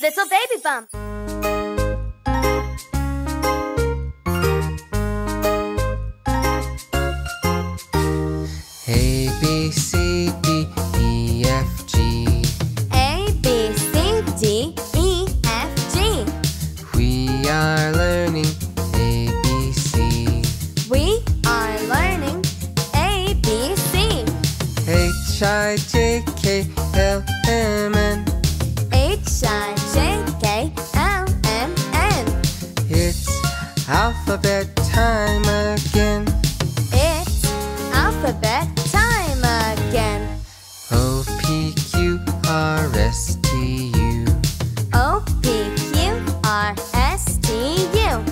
Little Baby Bum. A, B, C, D, E, F, G. A, B, C, D, E, F, G. We are learning A, B, C. We are learning A, B, C. H, I, J, K, L, M, N. H, I, J, K, L, M, N. It's alphabet time again. It's alphabet time again. O, P, Q, R, S, T, U. O, P, Q, R, S, T, U.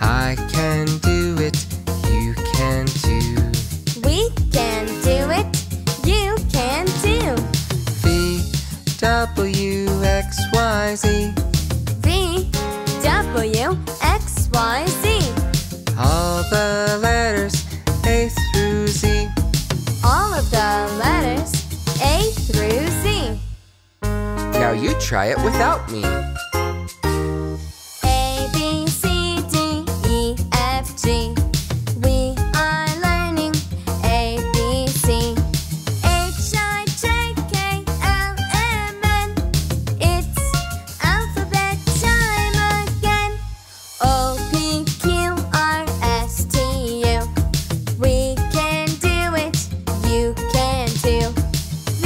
I can do it, you can too. We can do it, you can too. V, W, X, Y, Z. V, W, X, Y, Z. All the letters A through Z. All of the letters A through Z. Now you try it without me. A, B, C, D, E, F, G. We are learning A, B, C. H, I, J, K, L, M, N. It's alphabet time again. O, P, Q, R, S, T, U. We can do it, you can too. V,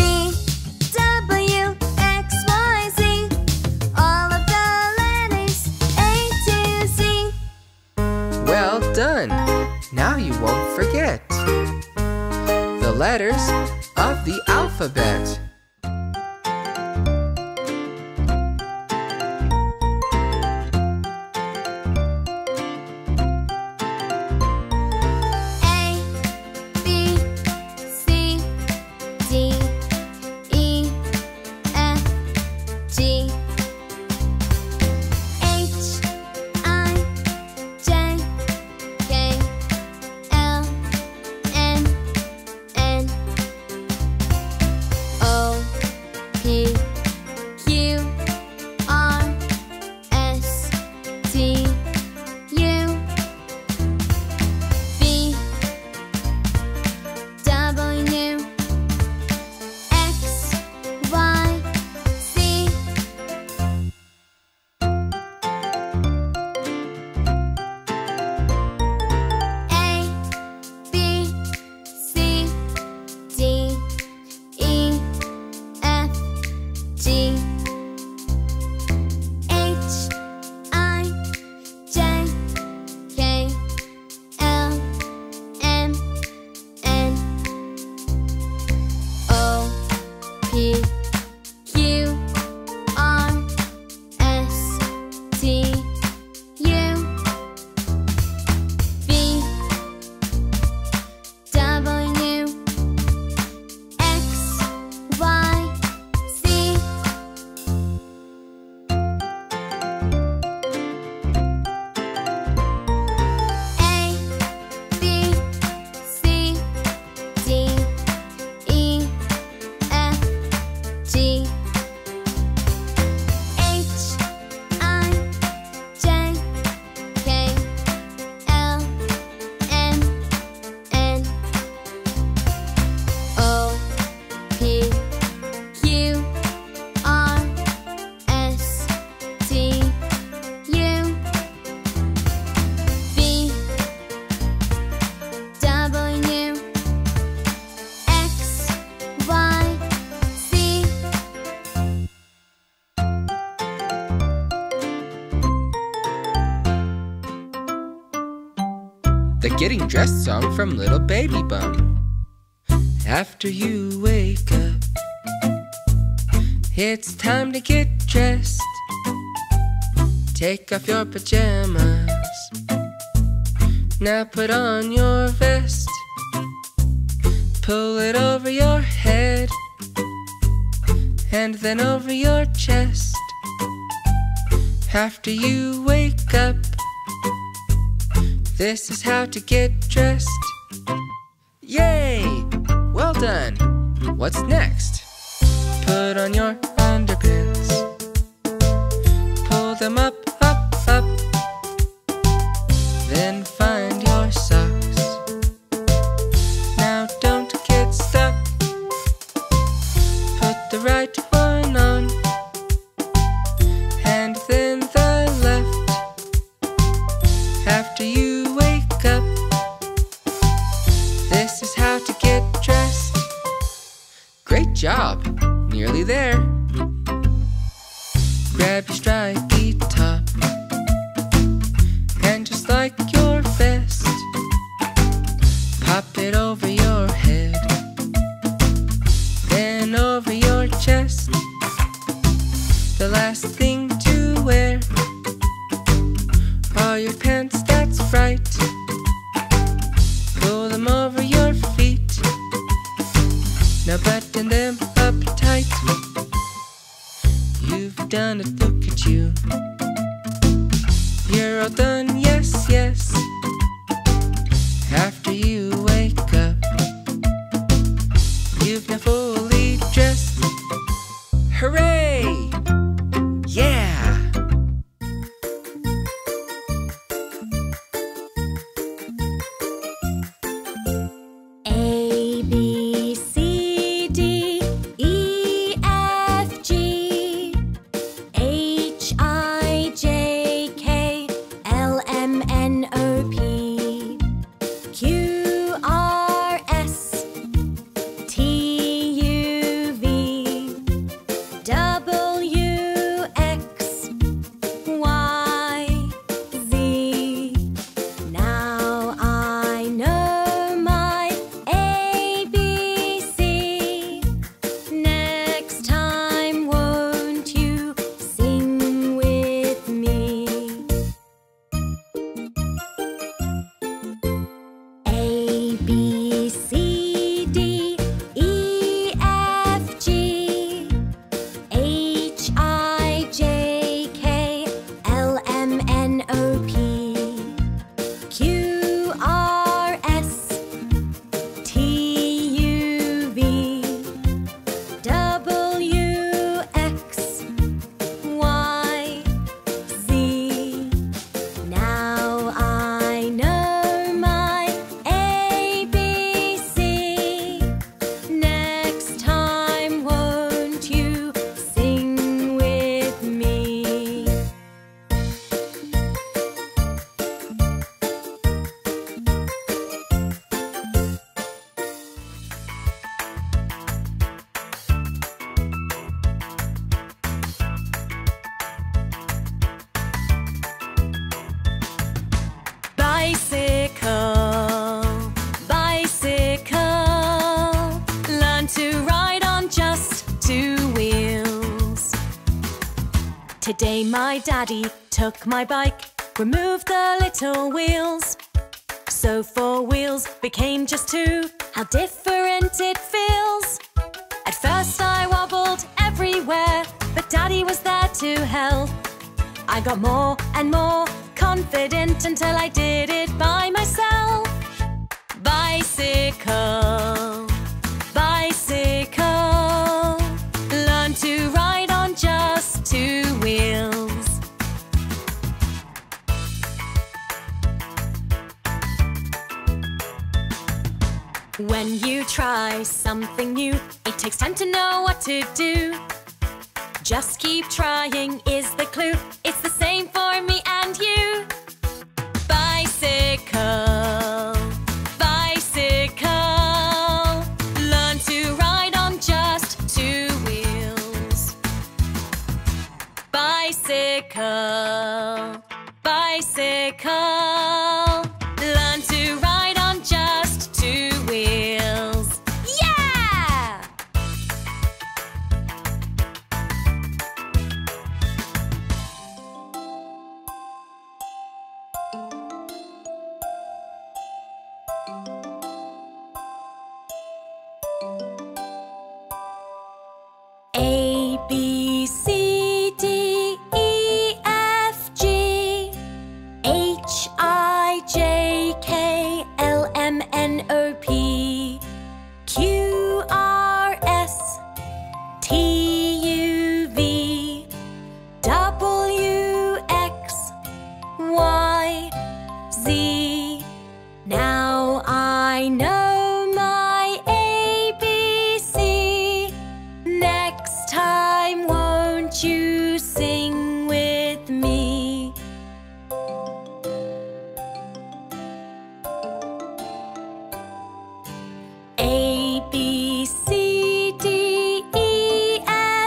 W, X, Y, Z. All of the letters A to Z. Well done! Now you won't forget the letters of the alphabet. A, B, C, D, E, F, G, H, I, J, K, L, M, N, O, P, Q, R, S, T, U, V, W, X, Y, Z. A, B, C, D, E, F, G, H, I, J, K, L, M, N, O, P, Q, R, S, T, U, V, W, X, Y, Z. A, B, C, D, E, F, G, H, I, J, K, L, M, N, O, P, Q, R, S, T, U, V, W, X, Y, Z. The Getting Dressed song from Little Baby Bum. After you wake up, it's time to get dressed. Take off your pajamas. Now put on your vest. Pull it over your head and then over your chest. After you wake up, this is how to get dressed. Yay! Well done! What's next? Put on your underpants. nearly there. Grab your striped guitar, and just like your vest, pop it over your head, then over your chest. The last thing to wear are your pants, that's right. Pull them over your feet, now button them up tight. You've done it, look at you, you're all done, yes, yes. After you wake up, you've now fully dressed. Hooray! Yeah! A, B, C, D, E, F, G, H, I, J, K, L, M, N, O, P, Q, R, S, T, U, V, W, X, Y, Z. Now I know my ABC. Next time, won't you sing with me? A, B, C, D, E, F, G, H, I, J, K, L, M, N, O, P, Q, R, S, T, U, V, W, X, Y, Z. Now I know my ABC. Next time, won't you sing with me? Bicycle, bicycle, learn to ride on just two wheels. Today my daddy took my bike, removed the little wheels, so four wheels became just two. How different it feels. At first I wobbled everywhere, but daddy was there to help. I got more and more confident until I did it by myself. Bicycle, bicycle, learn to ride on just two wheels. When you try something new, it takes time to know what to do. Just keep trying is the clue. It's the same for me and you. Bicycle, bicycle, learn to ride on just two wheels. Bicycle, bicycle, learn to ride on just two wheels. A, B, C, D, E, F, G, H, I, J, K, L, M, N, O, P, Q, R, S, T, U, V, W, X, Y, Z. Now I know. A, B, C, D, E, F.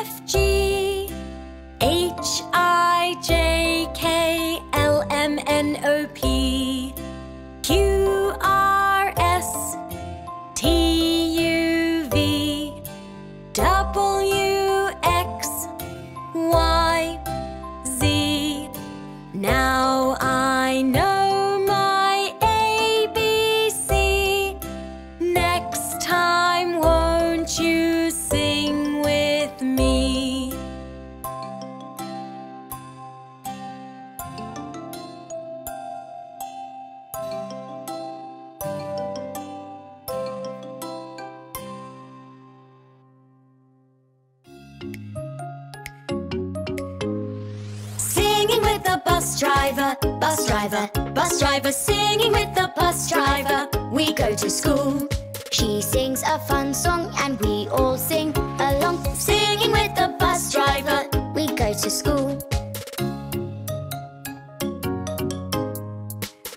Singing with the bus driver, bus driver, bus driver. Singing with the bus driver, we go to school. She sings a fun song and we all sing along. Singing with the bus driver, we go to school.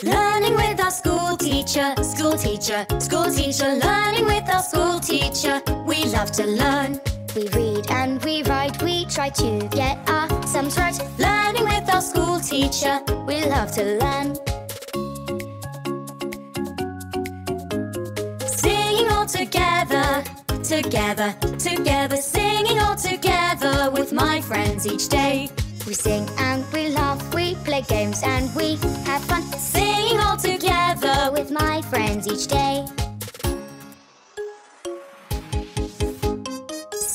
Learning with our school teacher, school teacher, school teacher. Learning with our school teacher, we love to learn. We read and we write, we try to get our sums right. Learning with our school teacher, we love to learn. Singing all together, together, together. Singing all together with my friends each day. We sing and we laugh, we play games and we have fun. Singing all together with my friends each day.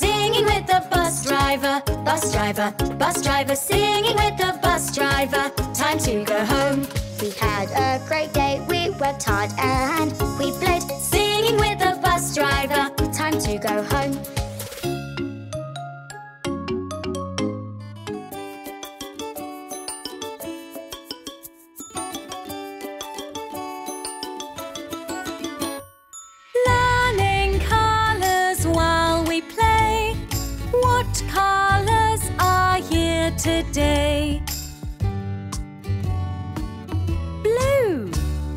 Singing with the bus driver, bus driver, bus driver. Singing with the bus driver, time to go home. We had a great day, we worked hard and we played. Singing with the bus driver, time to go home. Today, blue,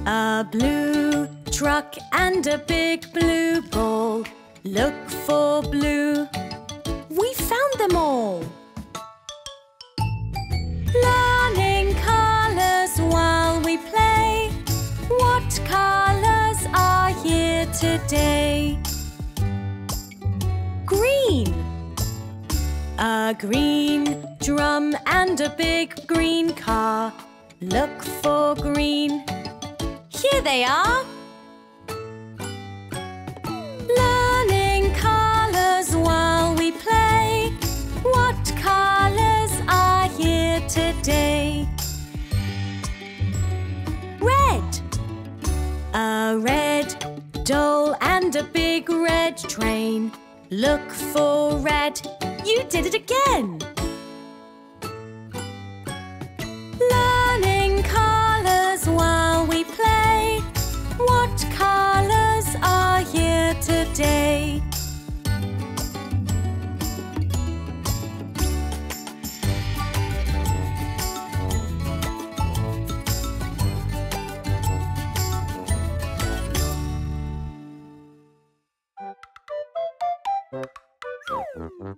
a blue truck and a big blue ball. Look for blue, we found them all. Learning colours while we play. What colours are here today? Green, a green drum and a big green car. Look for green, here they are. Learning colours while we play. What colours are here today? Red, a red doll and a big red train. Look for red, you did it again. Learning colours while we play. What colours are here today?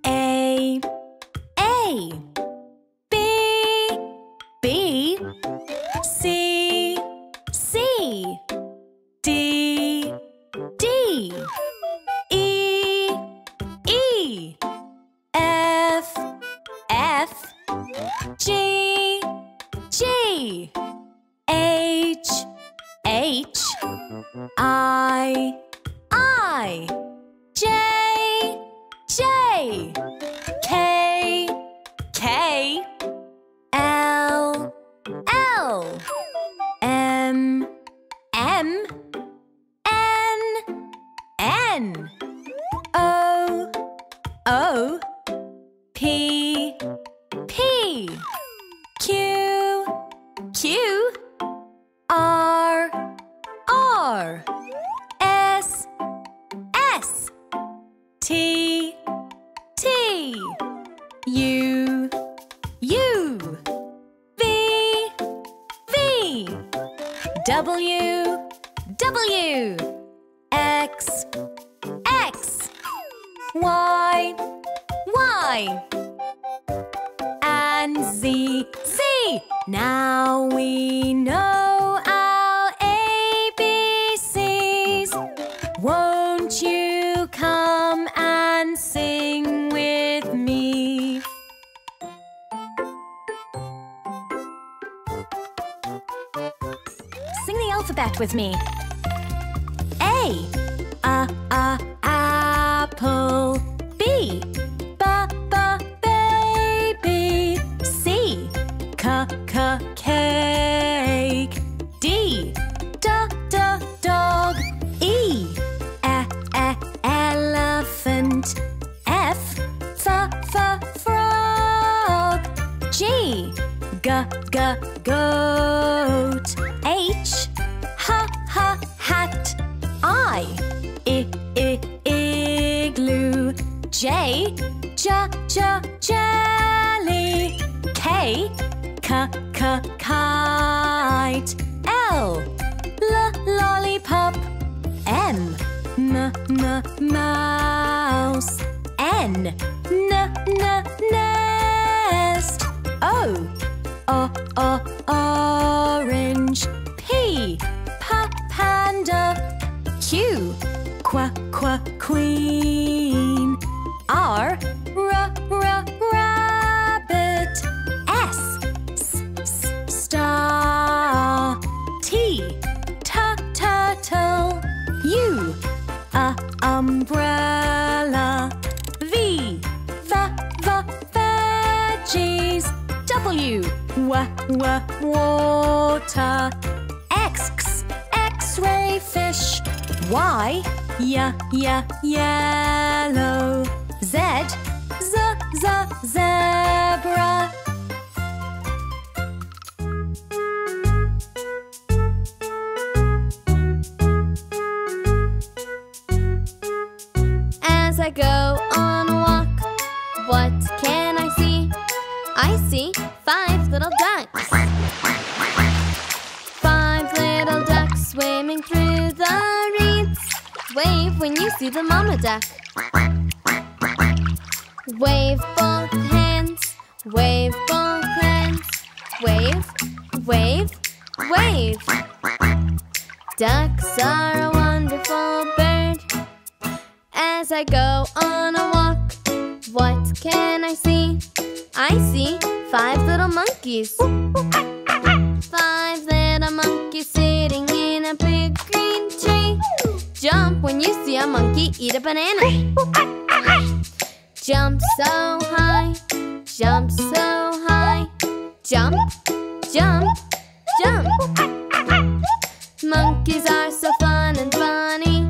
A. B, C, C, D, D, E, E, F, F, G, G, H, H, I, J, J, K, K, L, L, M, M, N, N, O, O, P, P, Q, Q, R, R, S, S, T, T, U, U, V, V, W, W, X, X, Y, Y, and Z, Z. Now we know our ABCs. Won't you come and sing with me? Sing the alphabet with me. A, a, apple. B, b, baby. C, c, cake. D, d, dog. E, elephant. F, G-g-goat. H, h-h-hat. I-i-igloo. J, j-j-jelly. K, k-k-kite. L, l-lollipop. M, m-m-mouse. N, n-n-nest. O, orange. P, panda. Q, queen. R, rabbit. S, star. T, turtle. U, umbrella. V, veggies. W, water. X, x-ray fish. Y, yellow. Z, zebra. As I go on a walk, what can I see? I see 5 little ducks. 5 little ducks swimming through the reeds. Wave when you see the mama duck. Wave both hands, wave both hands. Wave, wave, wave. Ducks are a wonderful bird. As I go on a walk, what can I see? I see 5 little monkeys. 5 little monkeys sitting in a big green tree. Jump when you see a monkey eat a banana. Jump so high, jump so high. Jump, jump, jump. Monkeys are so fun and funny.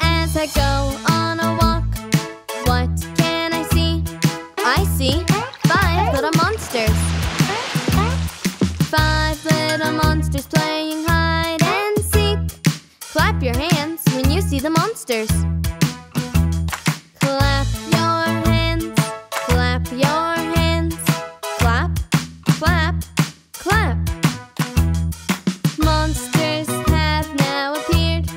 As I go on a walk, what can I see? I see 5 little monsters. 5 little monsters playing hide and seek. Clap your hands when you see the monsters. Clap your hands, clap your hands. Clap, clap, clap. Monsters have now appeared.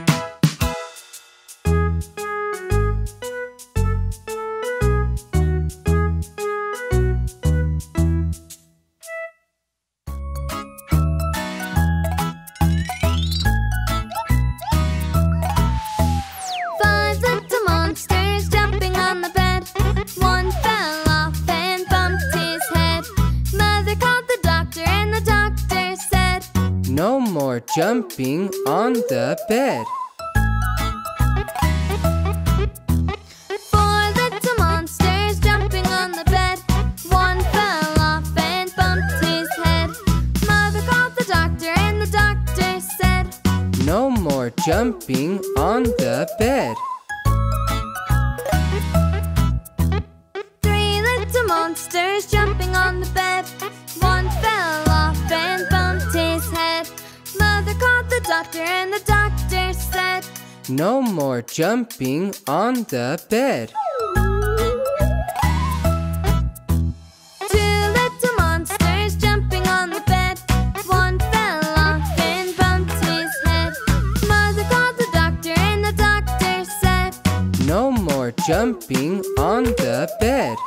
No more jumping on the bed. 4 little monsters jumping on the bed. 1 fell off and bumped his head. Mother called the doctor and the doctor said, no more jumping on the bed. 3 little monsters jumping on the bed. 1 fell off and bumped his head. Mother called the doctor and the doctor said, no more jumping on the bed. 2 little monsters jumping on the bed. 1 fell off and bumped his head. Mother called the doctor and the doctor said, no more jumping on the bed.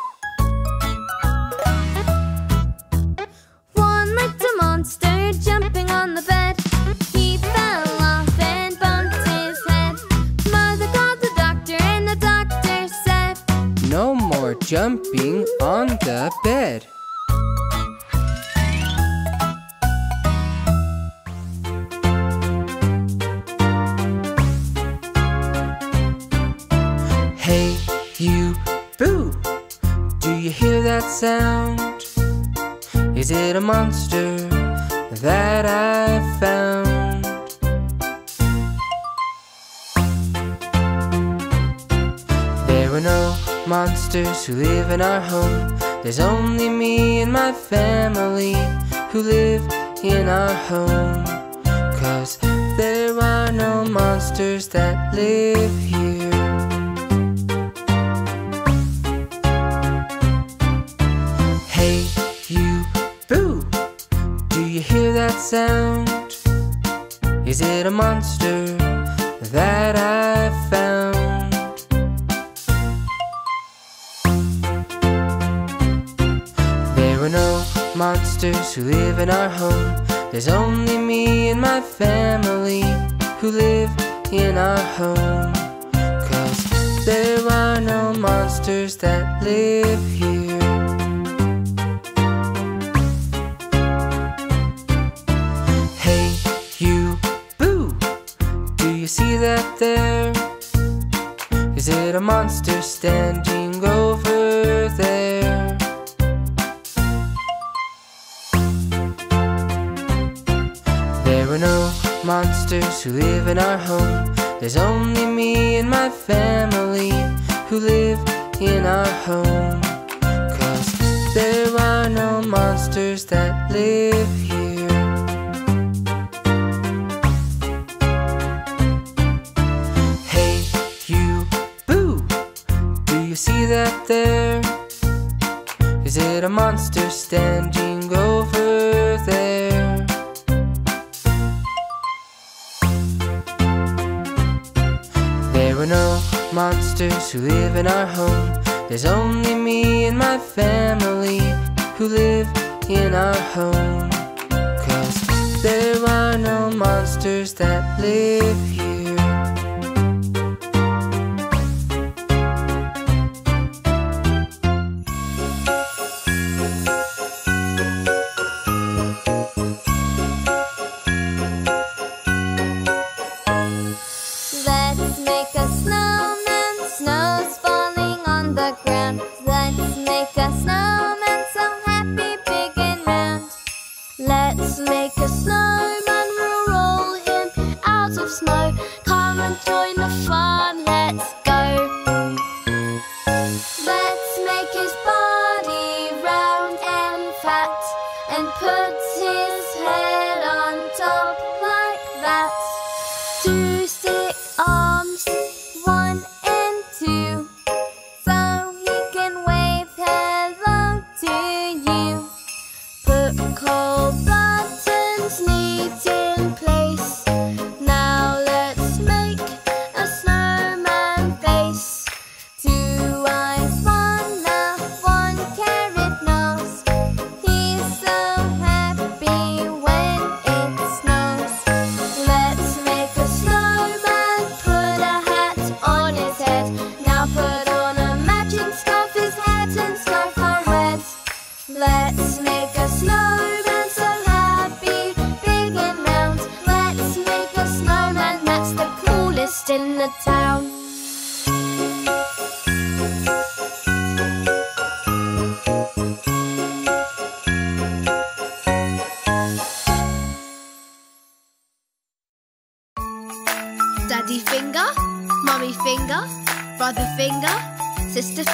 Monster jumping on the bed. He fell off and bumped his head. Mother called the doctor and the doctor said, no more jumping on the bed. Hey, you, boo! Do you hear that sound? Is it a monster that I found? We're no monsters who live in our home. There's only me and my family who live in our home. 'Cause there are no monsters that live here. Hey, you, boo! Do you hear that sound? Is it a monster that I found? There are no monsters who live in our home. There's only me and my family who live in our home. 'Cause there are no monsters that live here. Hey, you, boo! Do you see that there? Is it a monster standing over there? There are no monsters who live in our home. There's only me and my family who live in our home. 'Cause there are no monsters that live here. Hey, you, boo! Do you see that there? Is it a monster standing over there? There are no monsters who live in our home. There's only me and my family who live in our home. 'Cause there are no monsters that live here. Sister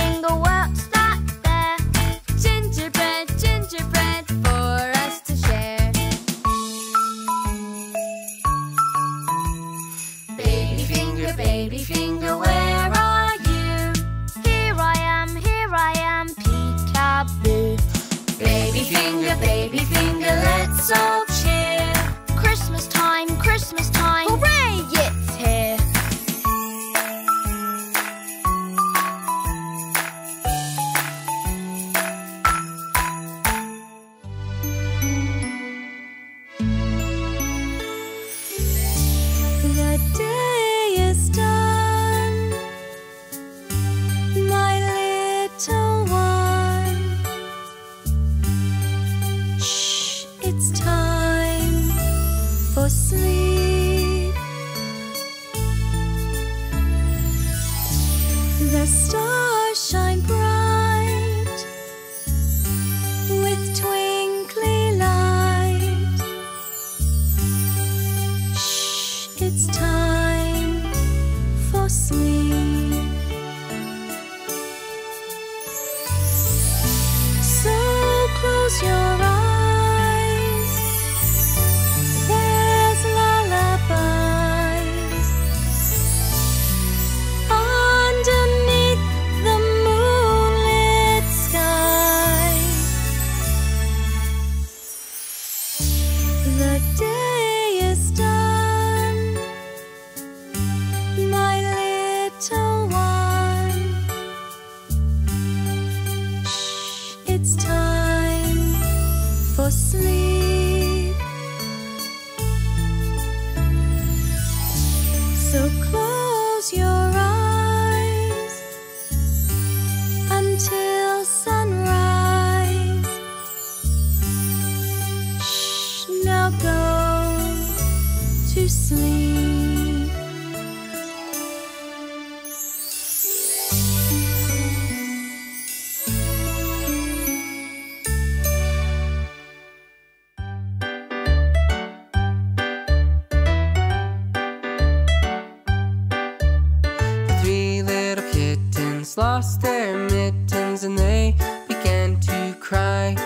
finger, what's that there? finger, baby finger, where are you? Here I am, peek-a-boo. Baby finger, let's all cheer. Christmas time, hooray, it's here. Lost their mittens and they began to cry.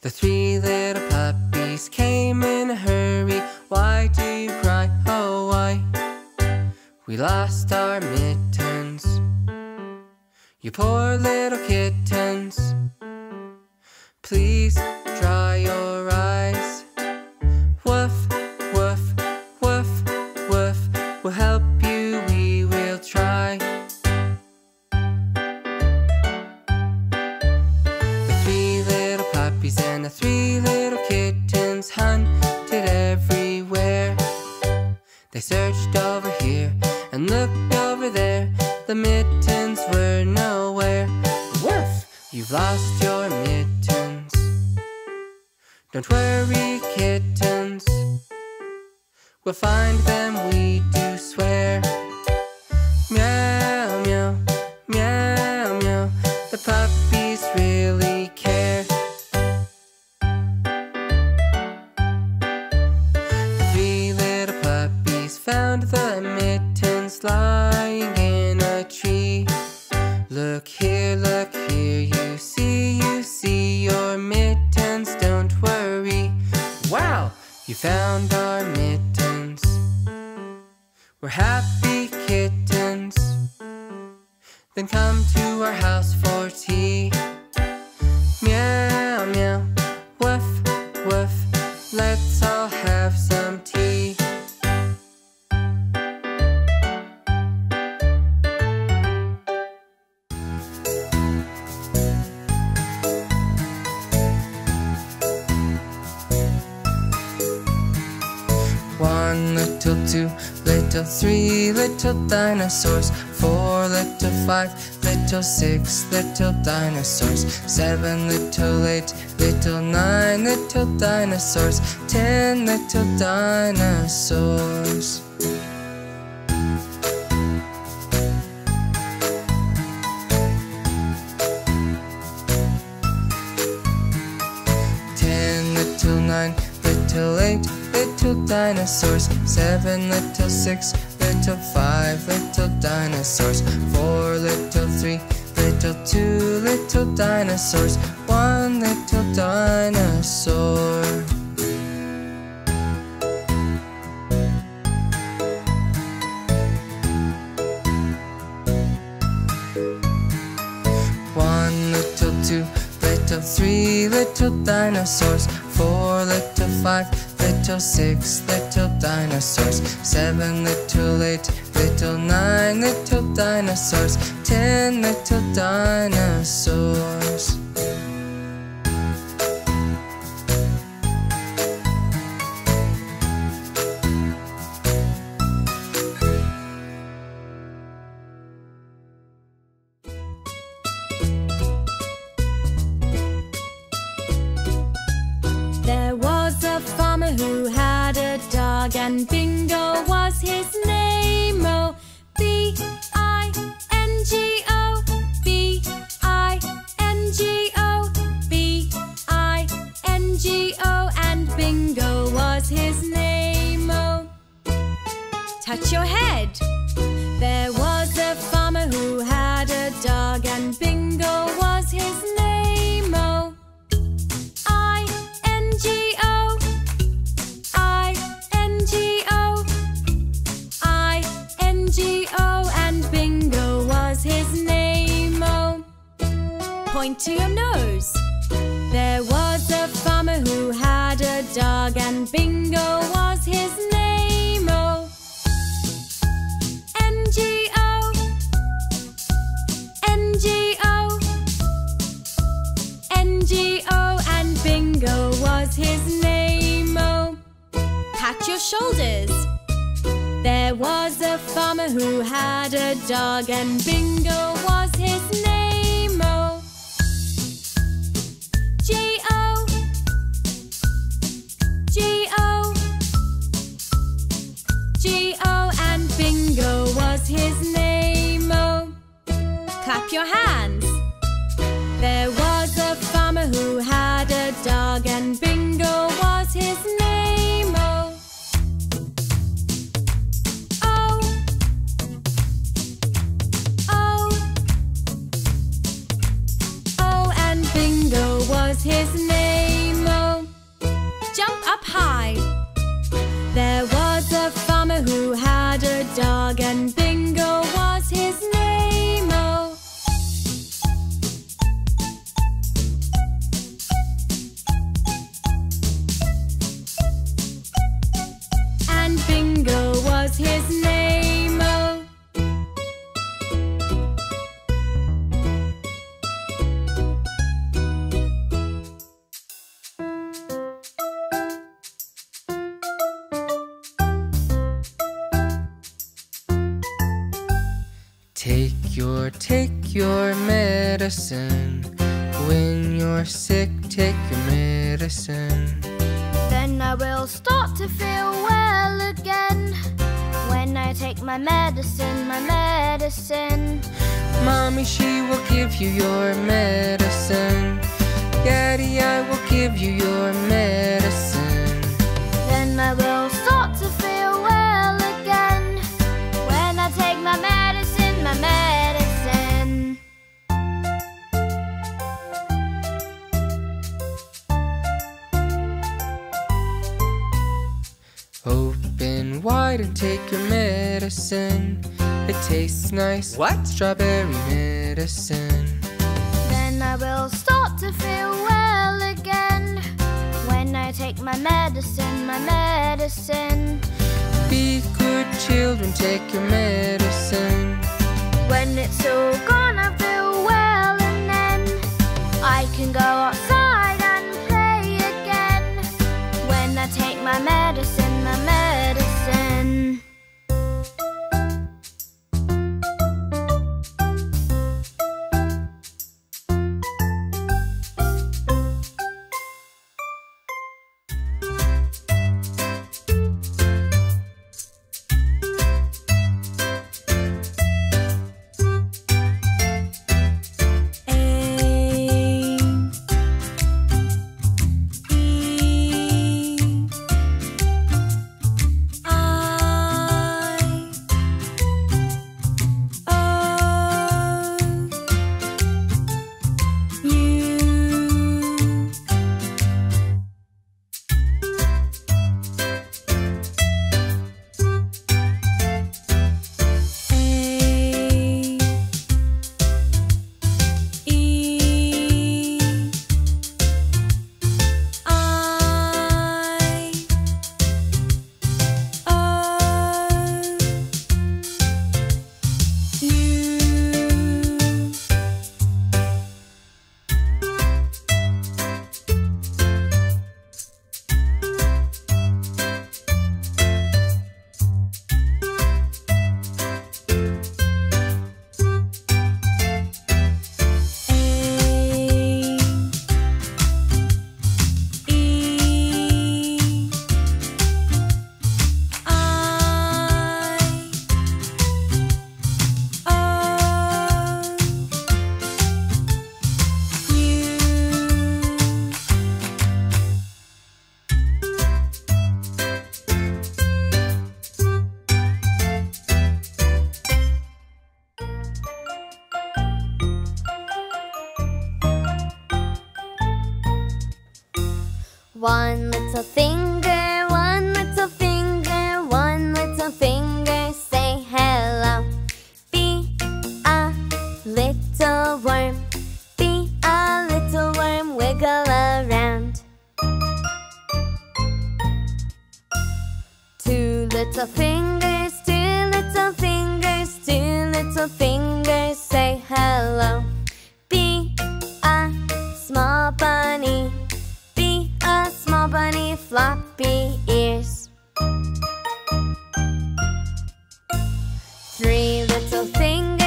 The three little puppies came in a hurry. Why do you cry? Oh, why? We lost our mittens, you poor little kittens. Please dry your eyes. Woof, woof, woof, woof. We'll help you, we will try. And the three little kittens hunted everywhere. They searched over here and looked over there. The mittens were nowhere. Woof! You've lost your mittens. Don't worry, kittens, we'll find them, we do swear. Meow, meow, meow, meow. The puppies really care. Found the mittens lying in a tree. Look here, you see your mittens, don't worry. Wow, you found our mittens. We're happy kittens. Then come to our house for tea. Meow, meow, woof, woof. Let's all have some tea. Little two, little three, little dinosaurs. Four, little five, little six, little dinosaurs. Seven, little eight, little nine, little dinosaurs. Ten, little dinosaurs. Ten, little nine, little eight, little dinosaurs. Seven, little six, little five, little dinosaurs. Four, little three, little two, little dinosaurs. One, little dinosaur. little dinosaurs. 4 little 5 little 6 little dinosaurs. 7 little 8 little 9 little dinosaurs. 10 little dinosaurs. Who had a dog, and Bingo was his name. Oh, B-I-N-G-O, B-I-N-G-O, B-I-N-G-O, and Bingo was his name. Oh, touch your head. There was a farmer who had a dog, and Bingo was his name. Point to your nose. There was a farmer who had a dog, and Bingo was his name. Oh, N-G-O, N-G-O, N-G-O, and Bingo was his name. Oh, pat your shoulders. There was a farmer who had a dog, and Bingo was his name. G-O, G-O, G-O, and Bingo was his name. Oh, clap your hands. There was a farmer who had a dog, and Bingo was his name. Oh, O, O, O, and Bingo was his name. Oh, jump up high. There was a farmer who had a dog, and Bingo was his name. Oh, and Bingo was his name. Oh, take your medicine. When you're sick, take your medicine. Then I will start to feel well again. When I take my medicine, my medicine. Mommy, she will give you your medicine. Daddy, I will give you your medicine. Then I will start to feel well again. When I take my medicine, my medicine. Open wide and take your medicine. It tastes nice. What? Strawberry medicine. Then I will start to feel well again. When I take my medicine, my medicine. Be good children, take your medicine. When it's all gone, I feel well, and then I can go outside and play again. When I take my medicine, my medicine. one little finger, one little finger, say hello. Be a little worm, be a little worm, wiggle around. Two little fingers, say hello. Be a small bunny, be a small bunny, floppy ears. Three little fingers,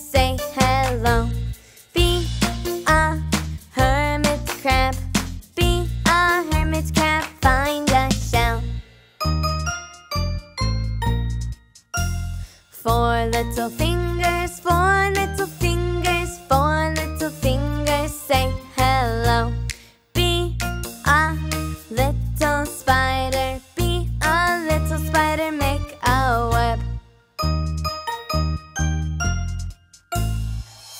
say hello. Be a hermit crab, be a hermit crab, find a shell. Four little fingers, say hello. Be a little spider, be a little spider, make a web.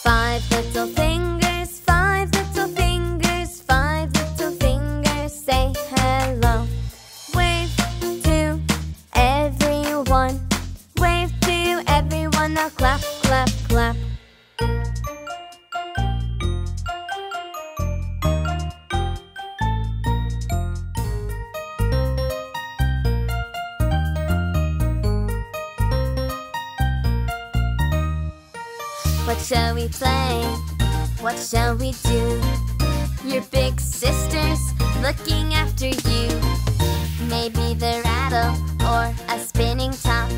Five little fingers, say hello. Wave to everyone, wave to everyone, now clap, clap, clap. What shall we play? What shall we do? Your big sister's looking after you. Maybe the rattle or a spinning top.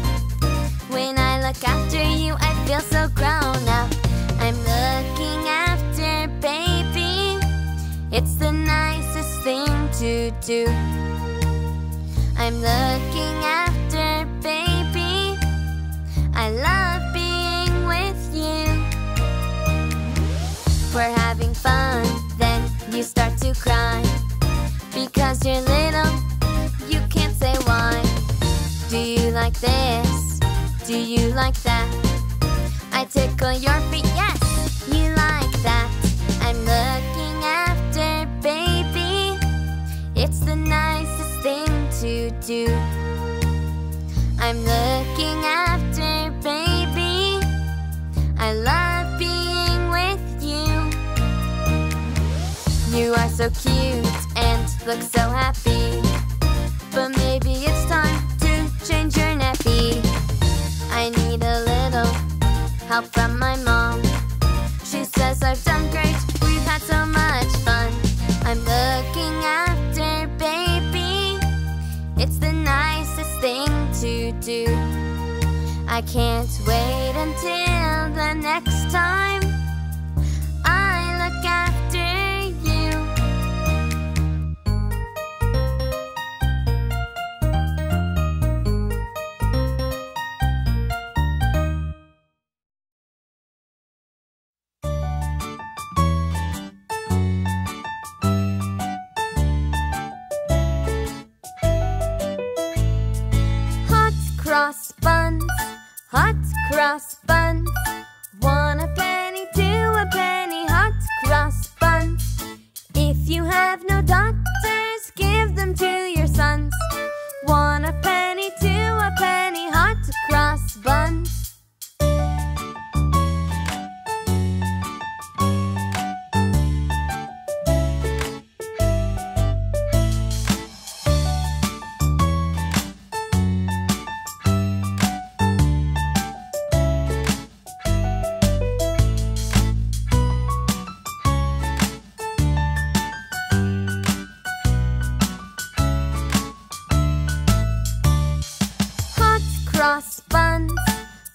When I look after you, I feel so grown up. I'm looking after baby, it's the nicest thing to do. I'm looking after baby, I love being with you. We're having fun, then you start to cry. Because you're little, you can't say why. Do you like this? Do you like that? I tickle your feet, yes, you like that. I'm looking after baby, it's the nicest thing to do. I'm looking after baby, I love being with you. You are so cute and look so happy, but maybe it's time to change your nappy. I need a little help from my mom. She says I've done great, we've had so much fun. I'm looking after baby, it's the nicest thing to do. I can't wait until the next time I look after. Hot cross buns, 1 a penny, 2 a penny, hot cross buns. If you have no daughters, give them to your sons. 1 a penny, 2 a penny, hot cross buns.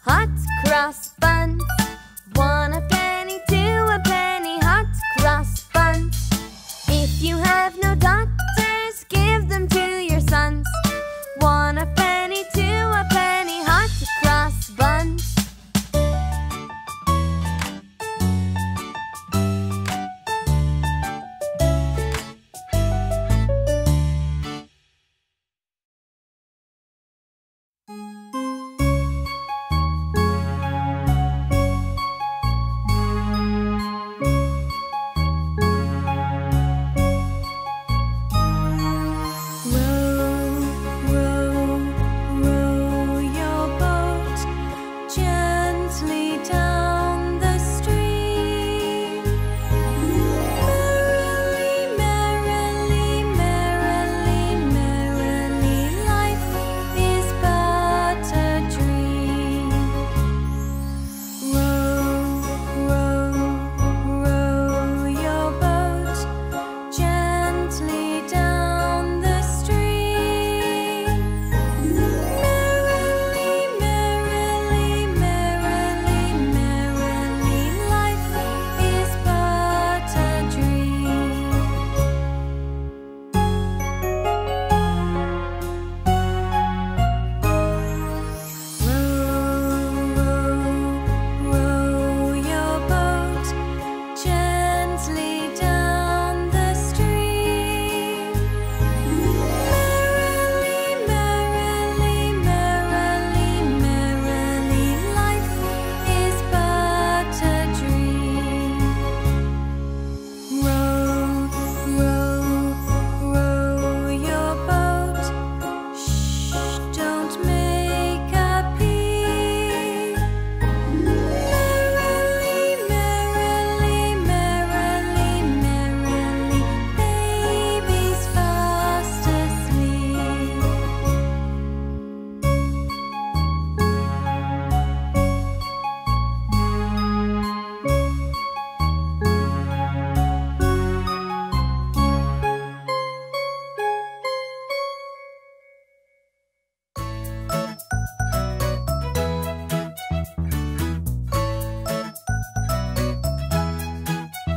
Hot cross buns, 1 a penny, 2 a penny, hot cross buns. If you have no daughters, give them to your sons. 1 a penny, 2 a penny, hot cross buns.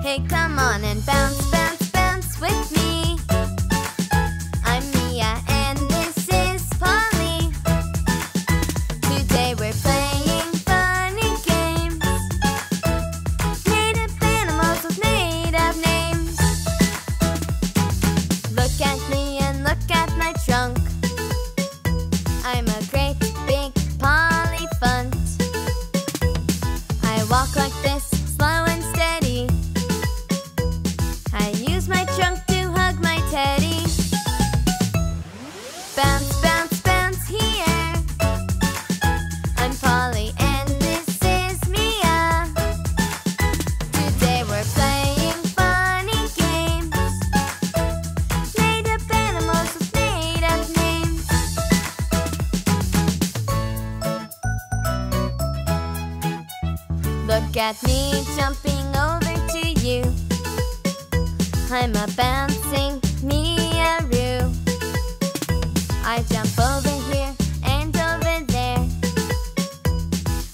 Hey, come on and bounce, bounce, bounce with me. I'm Mia and this is Polly. Today we're playing funny games. Made-up animals with made-up names. Look at me and look at my trunk. I'm a great big polyfunt. I walk like this, slow and steady. I use my trunk to hug my teddy. Bounce, bounce, bounce here. I'm Polly and this is Mia. Today we're playing funny games. Made-up animals with made-up names. Look at me jumping over to you. I'm a bouncing Mia-roo. I jump over here and over there.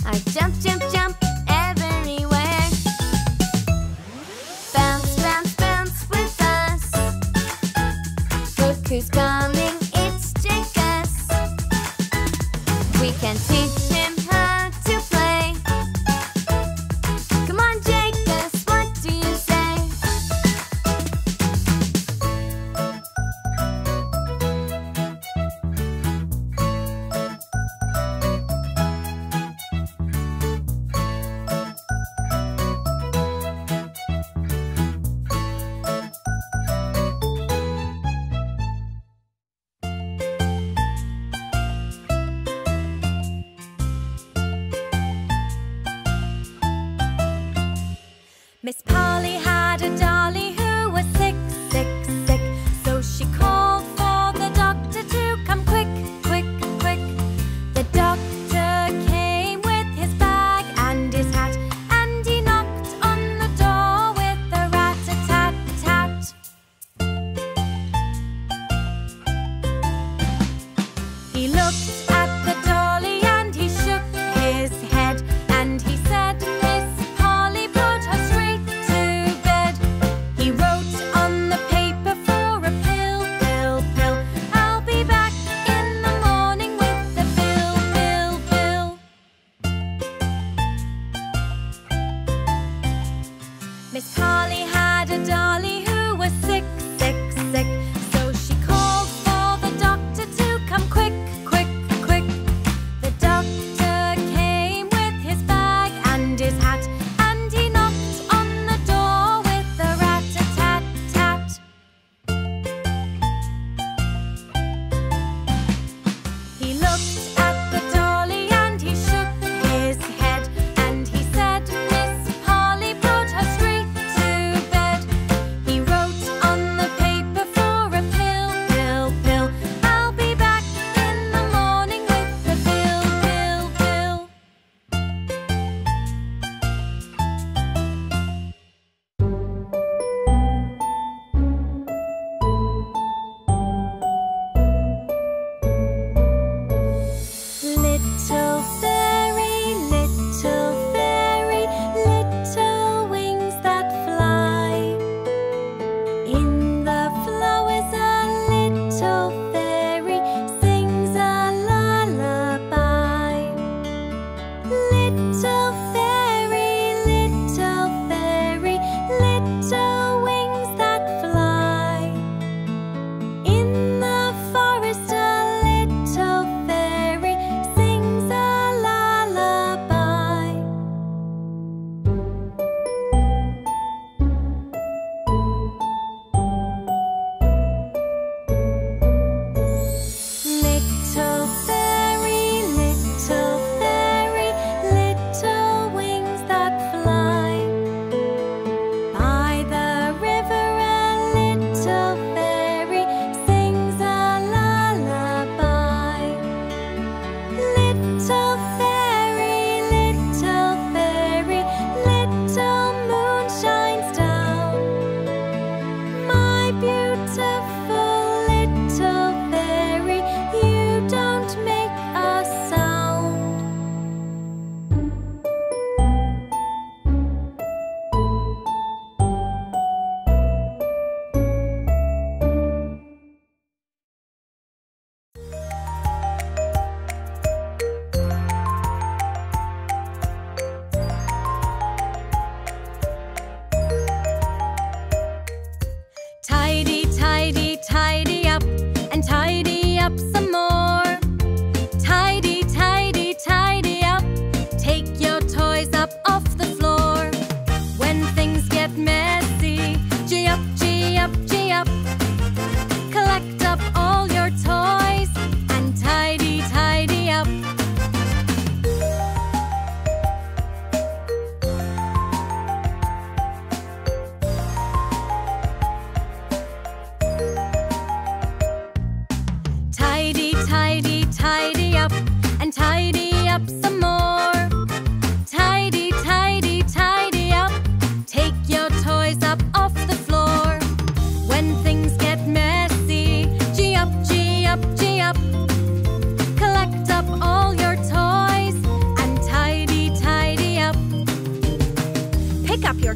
I jump, jump, jump everywhere. Bounce, bounce, bounce with us. Look who's coming, it's Jackus. We can teach him how to play. Come on, Jackus, what do you say? Miss Polly had a dolly who was sick, sick, sick. So she called for the doctor to come quick, quick, quick. The doctor came with his bag and his hat, and he knocked on the door with a rat-a-tat-tat. He looked at the dolly and he shook his head, and he said, "This Polly put her straight to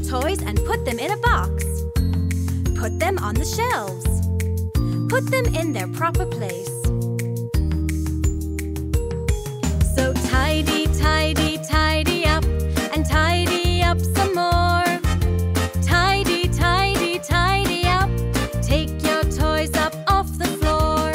toys and put them in a box. Put them on the shelves. Put them in their proper place. So tidy, tidy, tidy up, and tidy up some more. Tidy, tidy, tidy up. Take your toys up off the floor.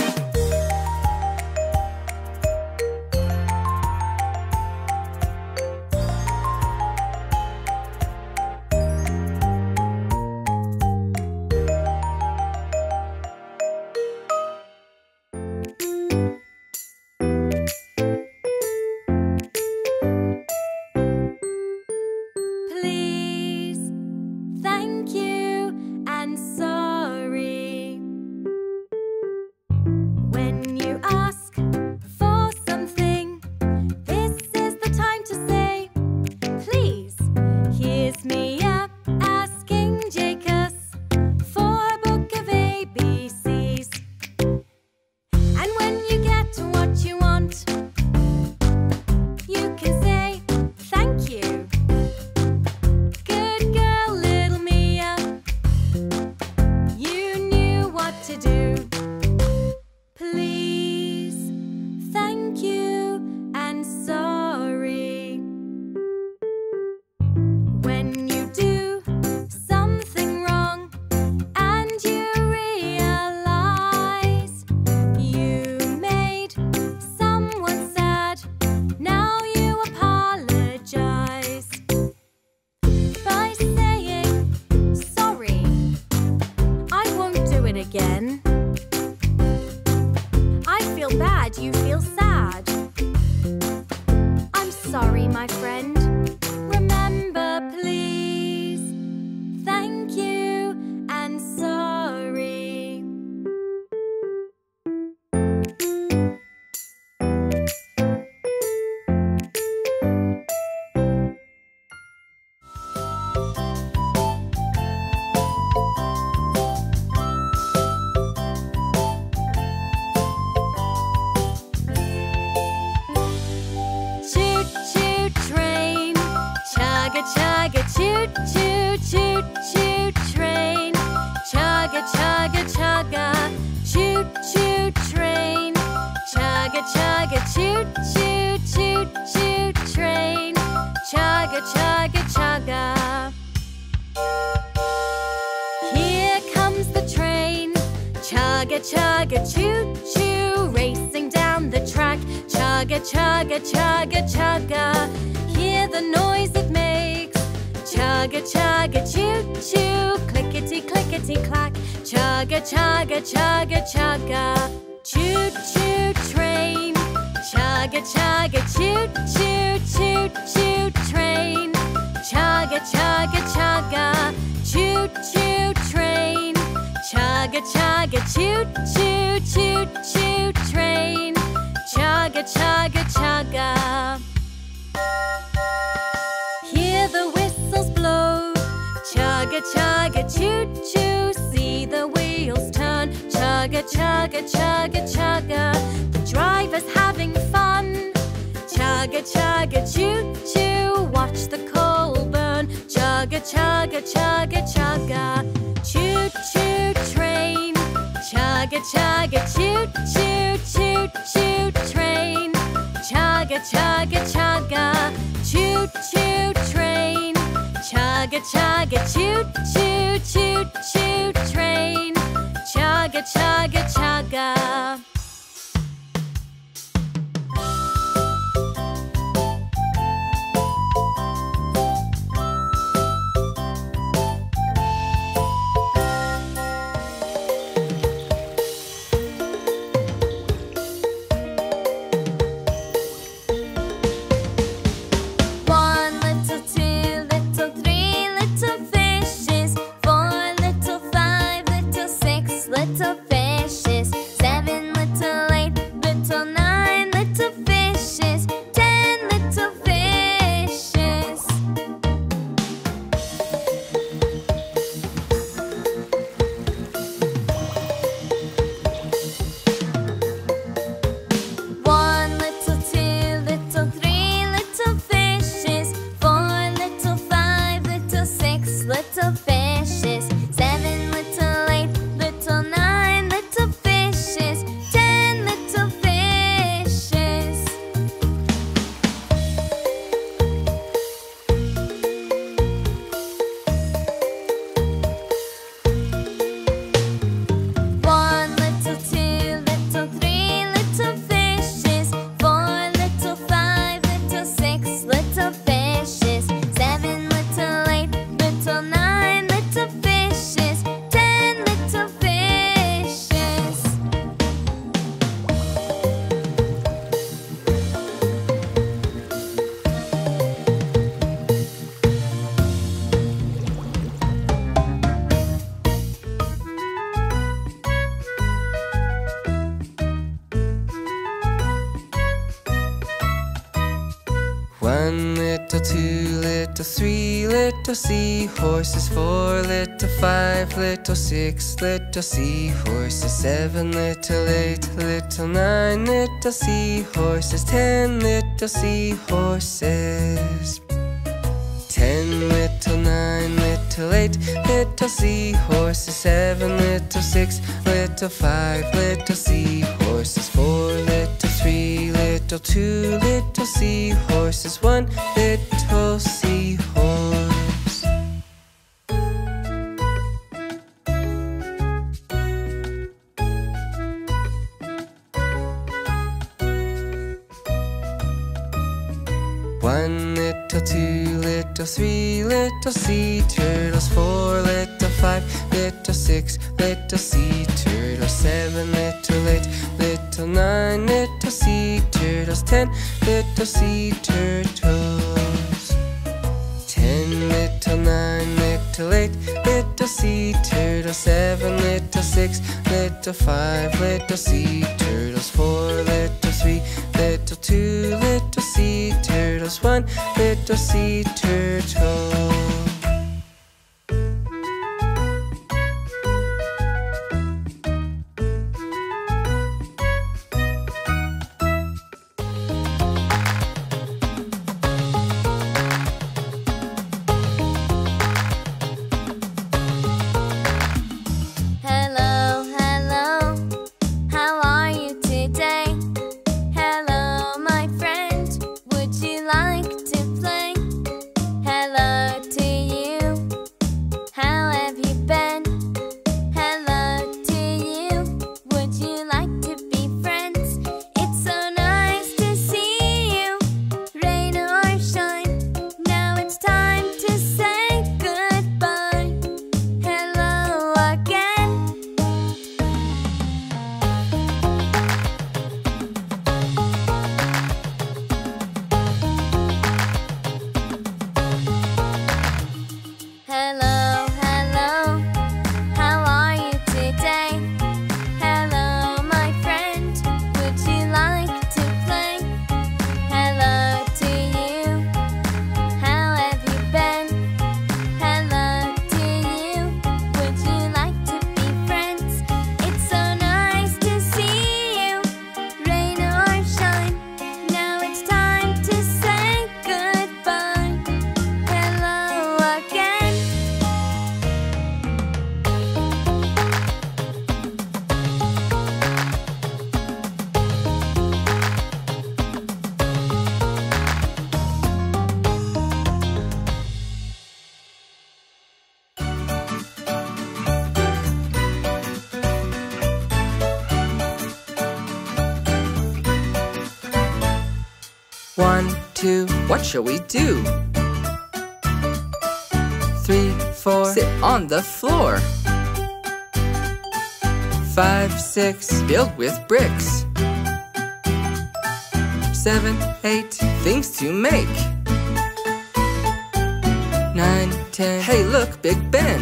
Little fishes, 7 little One little, two little, three little seahorses, four little, five little, six little seahorses, seven little, eight little, nine little seahorses, ten little seahorses. Ten little, nine little, eight little seahorses, seven little, six little, five little seahorses, four little, three little, two little seahorses, one little seahorse. One little, two little, three little sea turtles, four little, five little, six little sea turtles, seven little, eight little, nine little sea turtles, ten little sea turtles. Ten little, nine little, eight little sea turtles, seven little, six little, five little sea turtles, four little, three little, two little sea turtles, one little sea turtle. What shall we do? 3, 4, sit on the floor. 5, 6, build with bricks. 7, 8, things to make. 9, 10, hey look, Big Ben.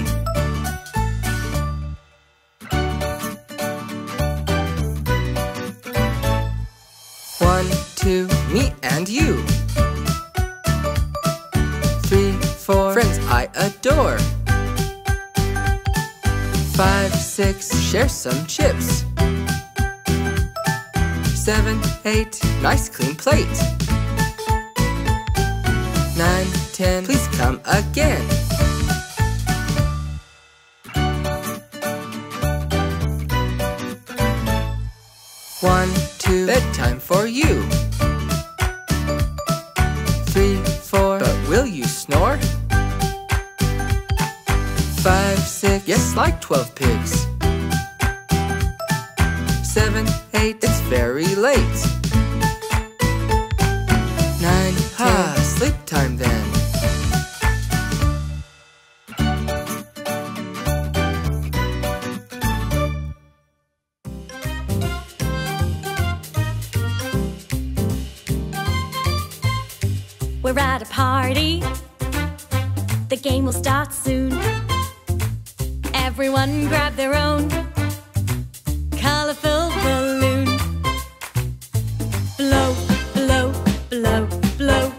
Door. 5, 6, share some chips. 7, 8, nice clean plate. 9, 10, please come again. 1, 2, bedtime for you. 3, 4, but will you snore? 5, 6, yes, like 12 pigs. 7, 8, it's very late. 9, 10, sleep time then. 'We're at a party. The game will start soon. Everyone grab their own colorful balloon. Blow, blow, blow, blow,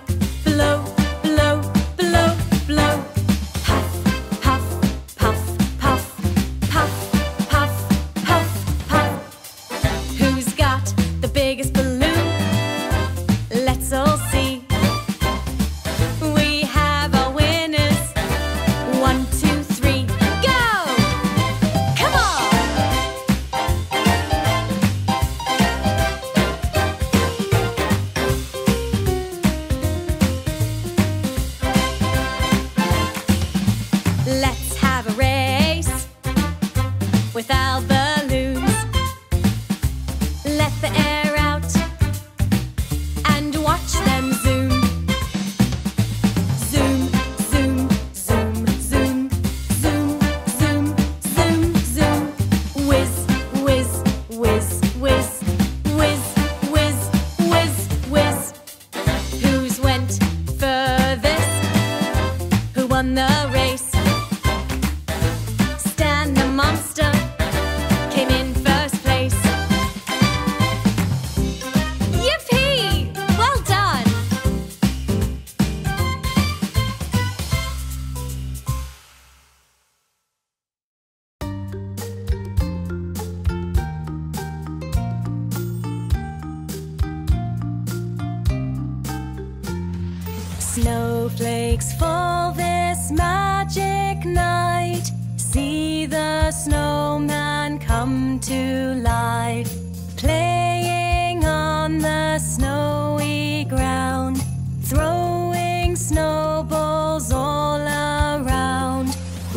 Snowflakes fall this magic night. See the snowman come to life, playing on the snowy ground, throwing snowballs all around.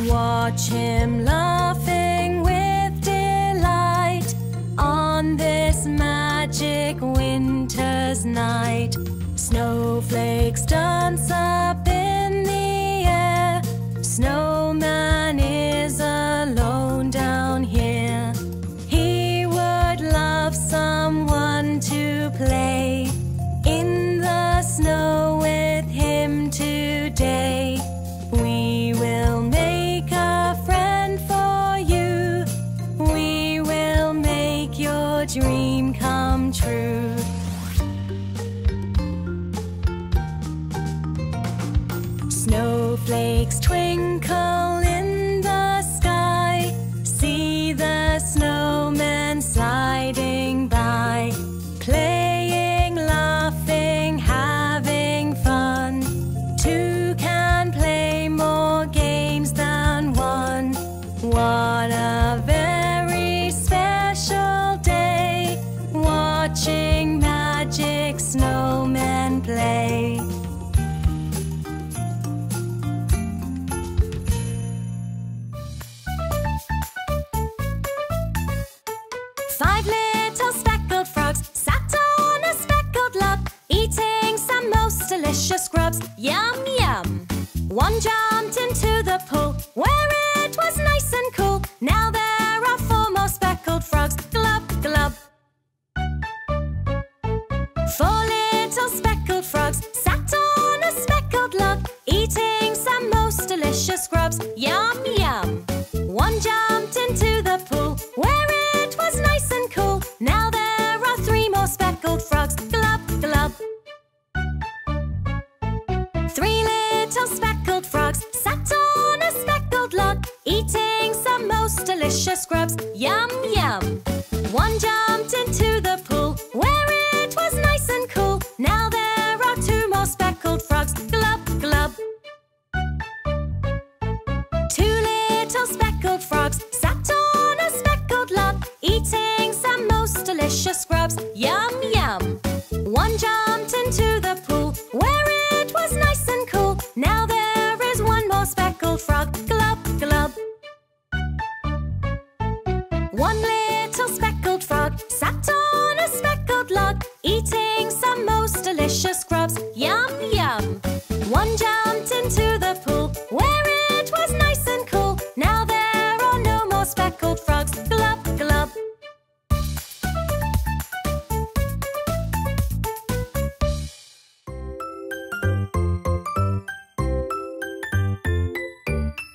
Watch him laughing with delight on this magic winter's night. Snowflakes dance up in the air. Snowman is alone down here. He would love someone to play in the snow with him today. We will make a friend for you. We will make your dream come true. Snowflakes twinkle in the sky. See the snowman sliding by, playing, laughing, having fun. Two can play more games than one. What a very special day, watching magic snowmen play. Five little speckled frogs sat on a speckled log, eating some most delicious grubs. Yum, yum! One jumped into the pool where it was nice and cool. Now there are four more speckled frogs. Glub, glub! Four little speckled frogs sat on a speckled log, eating some most delicious grubs. Yum, yum! One jumped into the pool where it was nice and cool. Now there are three more speckled frogs. Glub, glub. Three little speckled frogs sat on a speckled log, eating some most delicious grubs. Yum, yum. One jumped into the pool where it was nice and cool. Now there are two more speckled frogs. Glub, glub. Speckled frogs sat on a speckled log, eating some most delicious grubs. Yum, yum! One jumped into the pool where it was nice and cool. Now there is one more speckled frog. Glub, glub! One little speckled frog sat on a speckled log, eating some most delicious grubs. Yum, yum! One jumped into the pool where it was nice and cool. Now there are no more speckled frogs. Glub, glub.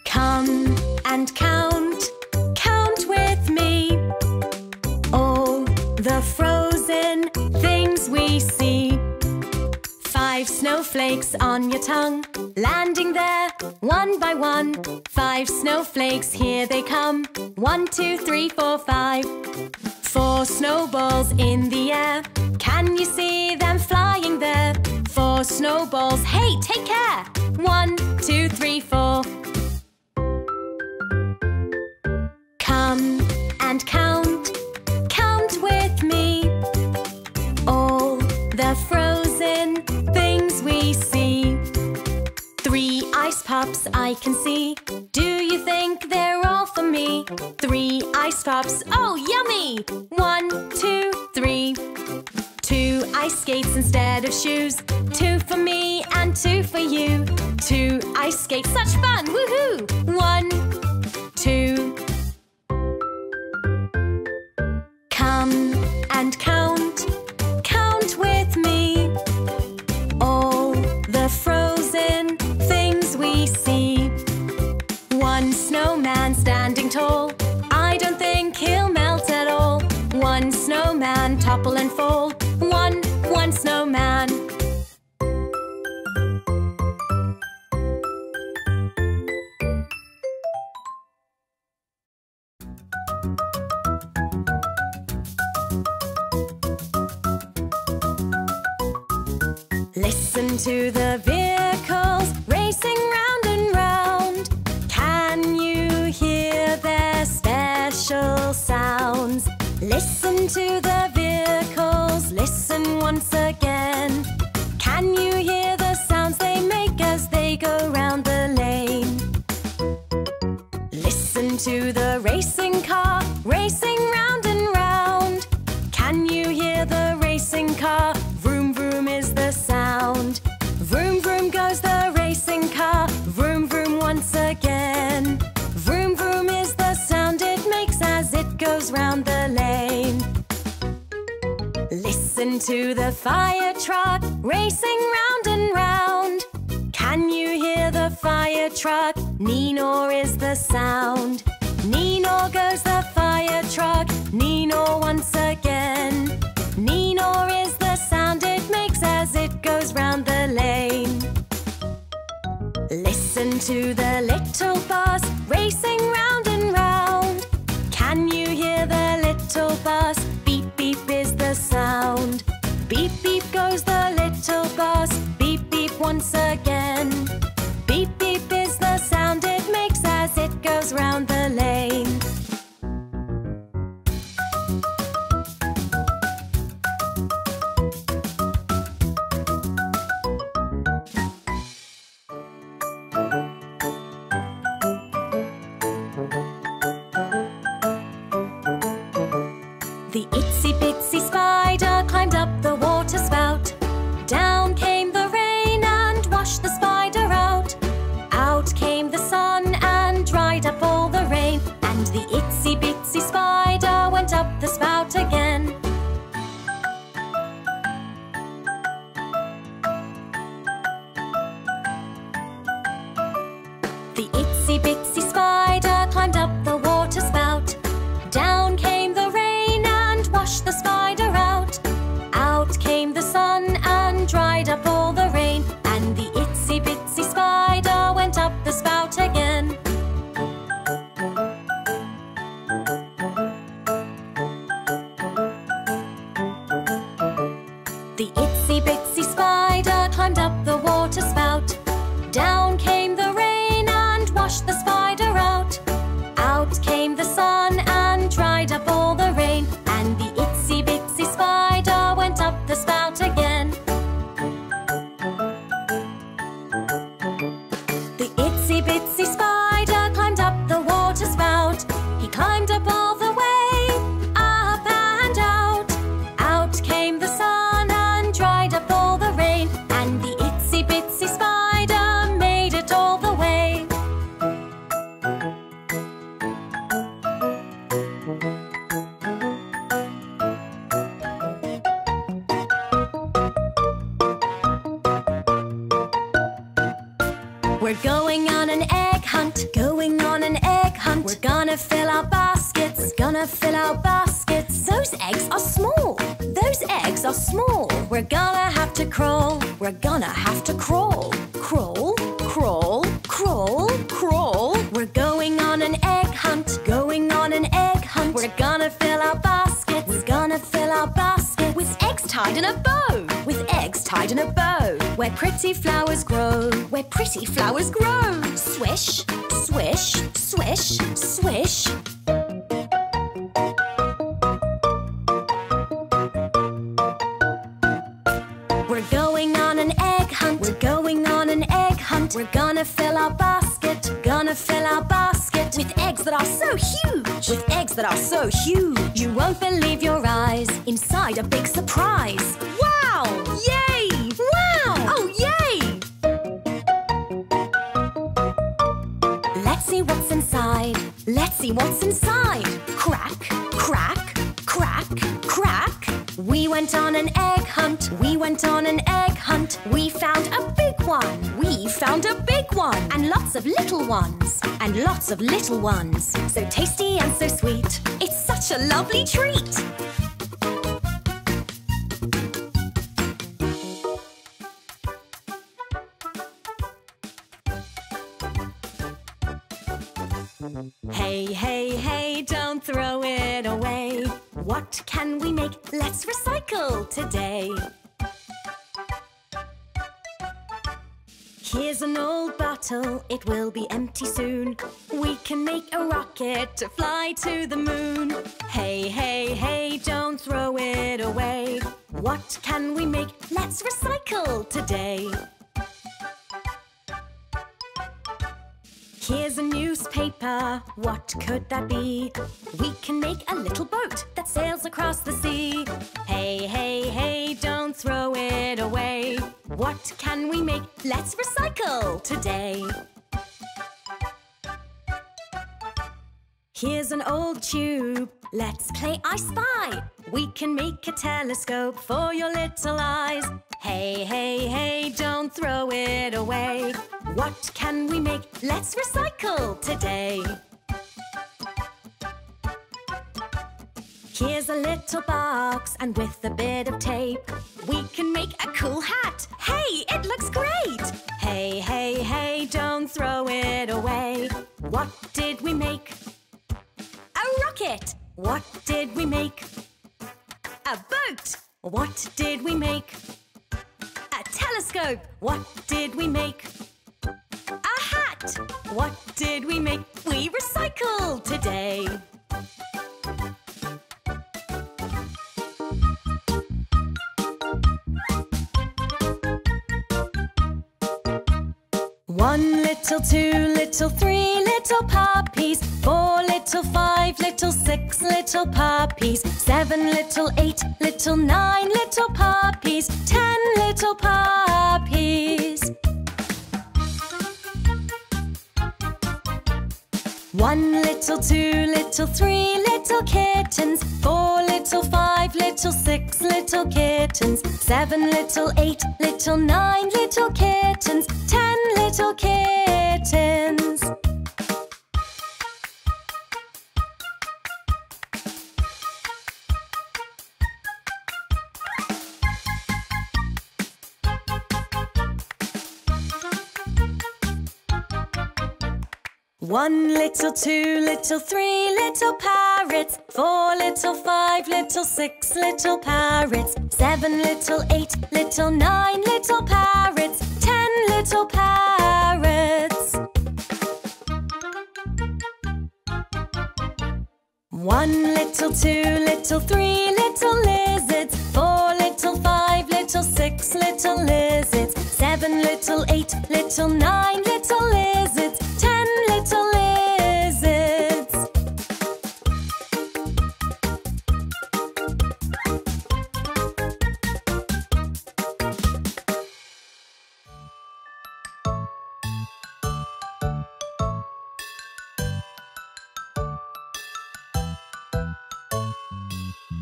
Come and count, count with me, all the frozen things we see. Five snowflakes on your tongue, landing there, one by one. Five snowflakes, here they come. 1, 2, 3, 4, 5. Four snowballs in the air, can you see them flying there? Four snowballs, hey, take care. 1, 2, 3, 4. Come and count, count with me, all the frozen things we see. 3 ice pops I can see, do you think they're all for me? 3 ice pops, oh yummy! 1, 2, 3. 2 ice skates instead of shoes, 2 for me and 2 for you. 2 ice skates, such fun, woohoo! 1, 2. Come and count, count with me, all the frozen things we see. One snowman standing tall, I don't think he'll melt at all. One snowman topple and fall, one snowman. Listen to the vehicle. to the racing car, racing round and round. Can you hear the racing car? Vroom, vroom is the sound. Vroom, vroom goes the racing car, vroom, vroom once again. Vroom, vroom is the sound it makes as it goes round the lane. Listen to the fire truck, racing round and round. Can you hear the fire truck? Neenaw is the sound. Neenaw goes the fire truck, neenaw once again. Neenaw is the sound it makes as it goes round the lane. Listen to the little bus, racing round and round. Can you hear the little bus? Beep beep is the sound. Beep beep goes the little bus, beep beep once again. Beep beep is the sound it makes as it goes round the lane. The itsy bitsy spider climbed up the water spout. Down came the rain and washed the spider out. Out came the sun and dried up all the rain. And the itsy bitsy spider went up the spout again. The itsy bitsy spider climbed up the water spout. Down came the the spider out. Out came the sun and dried up all the rain. And the itsy bitsy spider went up the spout again. The itsy bitsy spider climbed up the water spout. Down came the rain and washed the spider out. Out came the sun and dried up all the rain. And the itsy bitsy spider went up the spout again. The itsy bitsy spider climbed up the water spout. He climbed up all the way, up and out. Out came the sun and dried up all the rain. And the itsy bitsy spider made it all the way. We're going on an egg hunt, going on an egg hunt. We're gonna fill our baskets, we're gonna fill our baskets. Those eggs are small, those eggs are small. We're gonna have to crawl, we're gonna have to crawl. Crawl, crawl, crawl, crawl. We're going on an egg hunt, going on an egg hunt. We're gonna fill our baskets, we're gonna fill our baskets. With eggs tied in a bow, with eggs tied in a bow. Where pretty flowers grow, where pretty flowers grow. Swish, swish, swish, swish. We're going on an egg hunt, we're going on an egg hunt. We're gonna fill our basket, gonna fill our basket. With eggs that are so huge, with eggs that are so huge. You won't believe your eyes, inside a big surprise. Wow! Yay! Wow! Oh, yay! Let's see what's inside. Let's see what's inside. Crack, crack, crack, crack. We went on an egg hunt. We went on an egg hunt. We found a big one. We found a big one. And lots of little ones. And lots of little ones. So tasty and so sweet. It's such a lovely treat. Hey, hey, hey, don't throw it away. What can we make? Let's recycle today. Here's an old bottle, it will be empty soon. We can make a rocket to fly to the moon. Hey, hey, hey, don't throw it away. What can we make? Let's recycle today. Here's a newspaper. What could that be? We can make a little boat that sails across the sea. Hey, hey, hey, don't throw it away. What can we make? Let's recycle today. Here's an old tube. Let's play I Spy. We can make a telescope for your little eyes. Hey, hey, hey, don't throw it away. What can we make? Let's recycle today. Here's a little box, and with a bit of tape, we can make a cool hat. Hey, it looks great! Hey, hey, hey, don't throw it away. What did we make? A rocket! What did we make? A boat! What did we make? A telescope! What did we make? A hat! What did we make? We recycled today! One little, two little, three little puppies. Four little, five little, six little puppies. Seven little, eight little, nine little puppies. Ten little puppies. One little, two little, three little kittens. Four little, five little, six little kittens. Seven little, eight little, nine little kittens. Ten little kittens. One little, two little, three little parrots. Four little, five little, six little parrots. Seven little, eight little, nine little parrots. Ten little parrots. One little, two little, three little lizards. Four little, five little, six little lizards. Seven little, eight little, nine little lizards. Ten little lizards.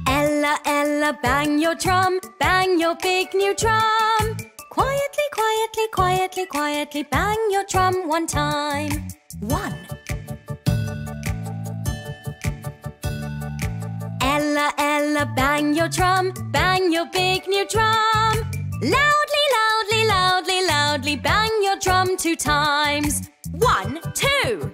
Ella, Ella, bang your drum, bang your big new drum. Quietly, quietly, quietly, quietly bang your drum one time. One. Ella, Ella, bang your drum, bang your big new drum. Loudly, loudly, loudly, loudly bang your drum two times. One, two.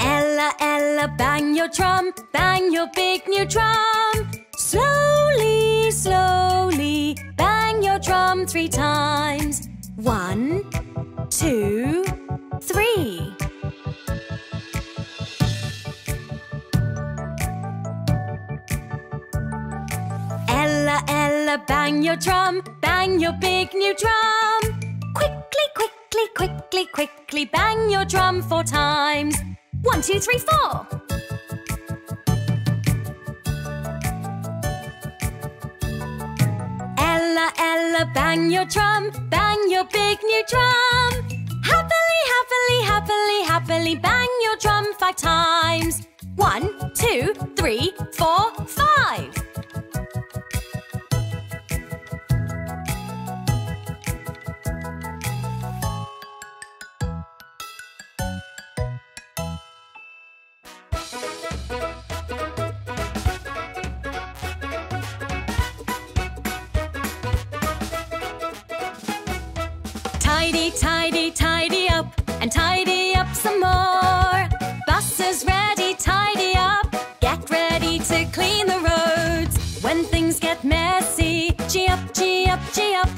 Ella, Ella, bang your drum, bang your big new drum. Slowly, slowly bang your drum three times. One, two, three. Ella, Ella, bang your drum, bang your big new drum. Quickly, quickly, quickly, quickly bang your drum four times. One, two, three, four. Ella, Ella, bang your drum, bang your big new drum. Happily, happily, happily, happily bang your drum five times. One, two, three, four, five. Tidy, tidy, tidy up, and tidy up some more. Buses ready, tidy up, get ready to clean the roads. When things get messy, gee up, gee up, gee up.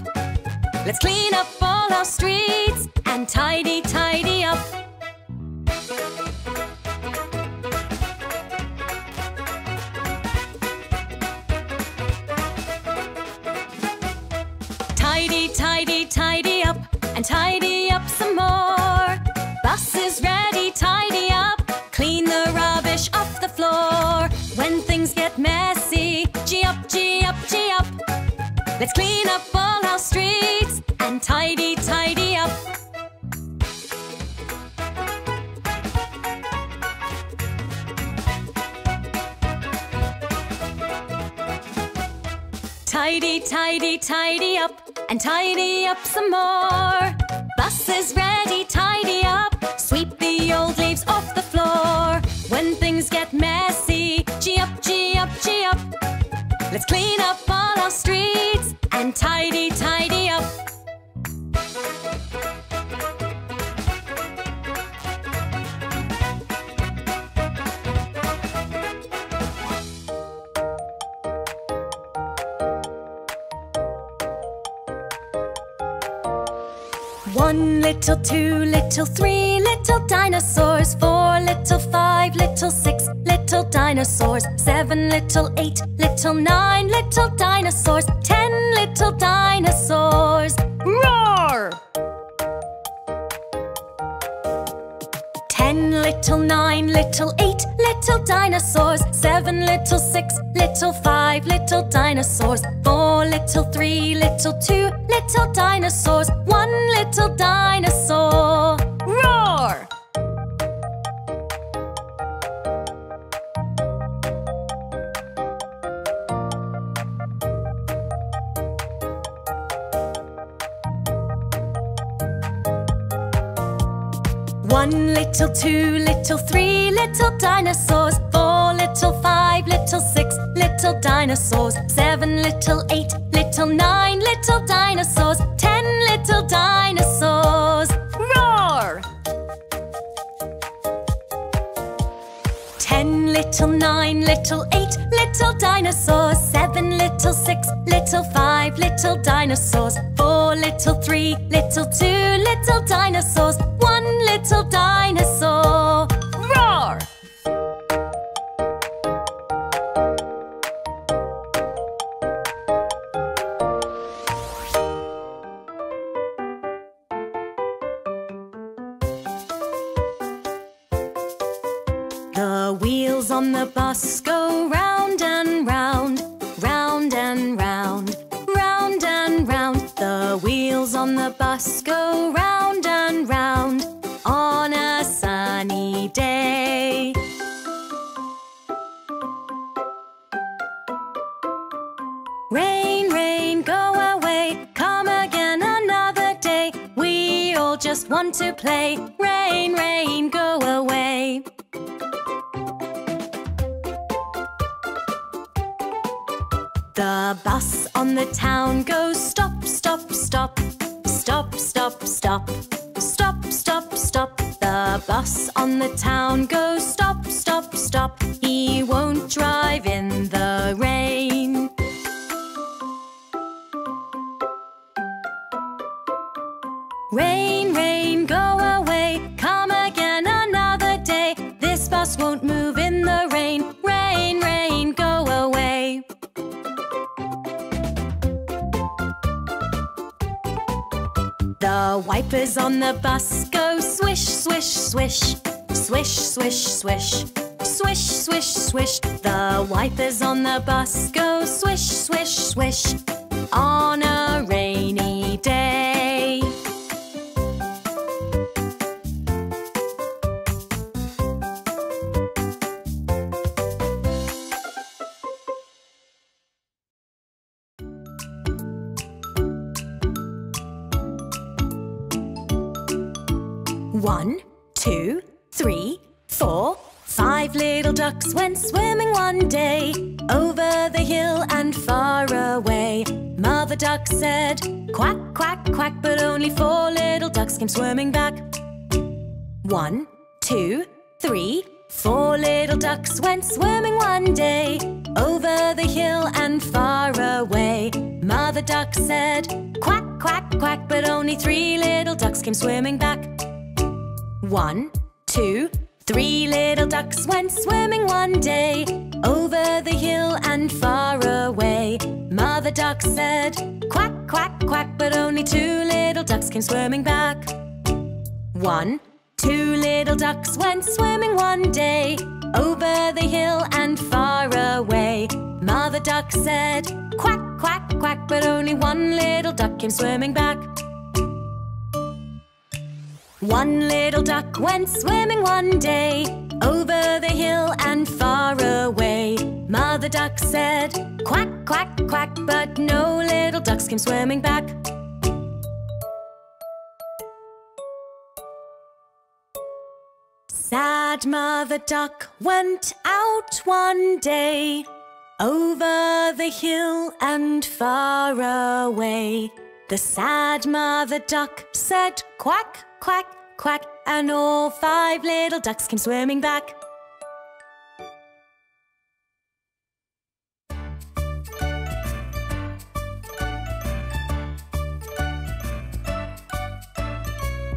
Let's clean up all our streets and tidy, tidy up. Tidy, is ready, tidy up. Clean the rubbish off the floor. When things get messy, gee up, gee up, gee up. Let's clean up all our streets and tidy, tidy up. Tidy, tidy, tidy up, and tidy up some more. Bus is ready, tidy up, sweep the old leaves off the floor. When things get messy, gee up, gee up, gee up. Let's clean up all our streets and tidy, tidy up. One little, two little, three little dinosaurs. Four little, five little, six little dinosaurs. Seven little, eight little, nine little dinosaurs. Ten little dinosaurs. Roar! Ten little, nine little, eight little dinosaurs. Seven little, six little, five little dinosaurs. Four little, three little, two little dinosaurs. One little dinosaur. Roar! One little, two little, three little dinosaurs. Four little, five little, six little dinosaurs. Seven little, eight little, nine little dinosaurs. Ten little dinosaurs. Roar! Ten little, nine little, eight little dinosaurs. Seven little, six little, five little dinosaurs. Four little, three little, two little dinosaurs. One little dinosaur. Roar! The wheels on the bus go round and round, round and round, round and round. The wheels on the bus go round and round on a sunny day. Rain, rain, go away, come again another day. We all just want to play. Rain, rain, go away. The bus on the town goes stop, stop, stop, stop, stop, stop, stop, stop, stop. The bus on the town goes stop, stop, stop. He won't drive in the rain. Rain, rain, go away, come again another day. This bus won't move in the rain. Rain, rain, go away. The wipers on the bus go swish, swish, swish, swish, swish, swish, swish, swish, swish. The wipers on the bus go swish, swish, swish on a rainy day. One, two, three, four, five little ducks went swimming one day, over the hill and far away. Mother duck said, quack, quack, quack, but only four little ducks came swimming back. One, two, three, four little ducks went swimming one day, over the hill and far away. Mother duck said, quack, quack, quack, but only three little ducks came swimming back. One, two, three little ducks went swimming one day, over the hill and far away. Mother duck said, quack, quack, quack, but only two little ducks came swimming back. One, Two little ducks went swimming one day, over the hill and far away. Mother duck said, quack, quack, quack, but only one little duck came swimming back. One little duck went swimming one day, over the hill and far away. Mother duck said, quack, quack, quack, but no little ducks came swimming back. Sad mother duck went out one day, over the hill and far away. The sad mother duck said, quack, quack, quack, and all five little ducks came swimming back.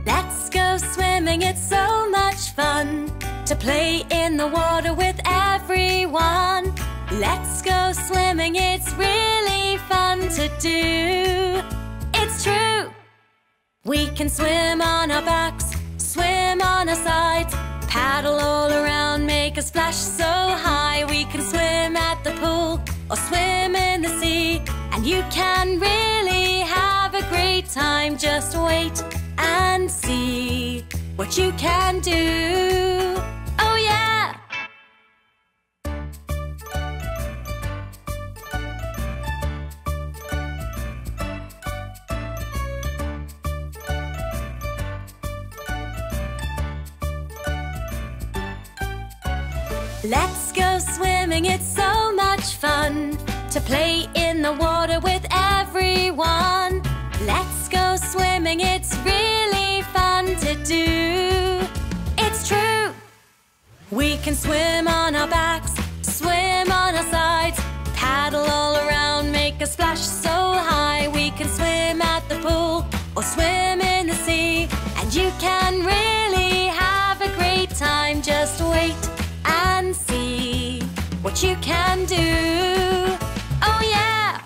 Let's go swimming, it's so much fun, to play in the water with everyone. Let's go swimming, it's really fun to do. It's true! We can swim on our backs, swim on our sides, paddle all around, make a splash so high. We can swim at the pool or swim in the sea, and you can really have a great time. Just wait and see what you can do. Oh yeah! Let's go swimming, it's so much fun, to play in the water with everyone. Let's go swimming, it's really fun to do. It's true! We can swim on our backs, swim on our sides, paddle all around, make a splash so high. We can swim at the pool or swim in the sea, and you can really have a great time. Just wait and see what you can do. Oh yeah!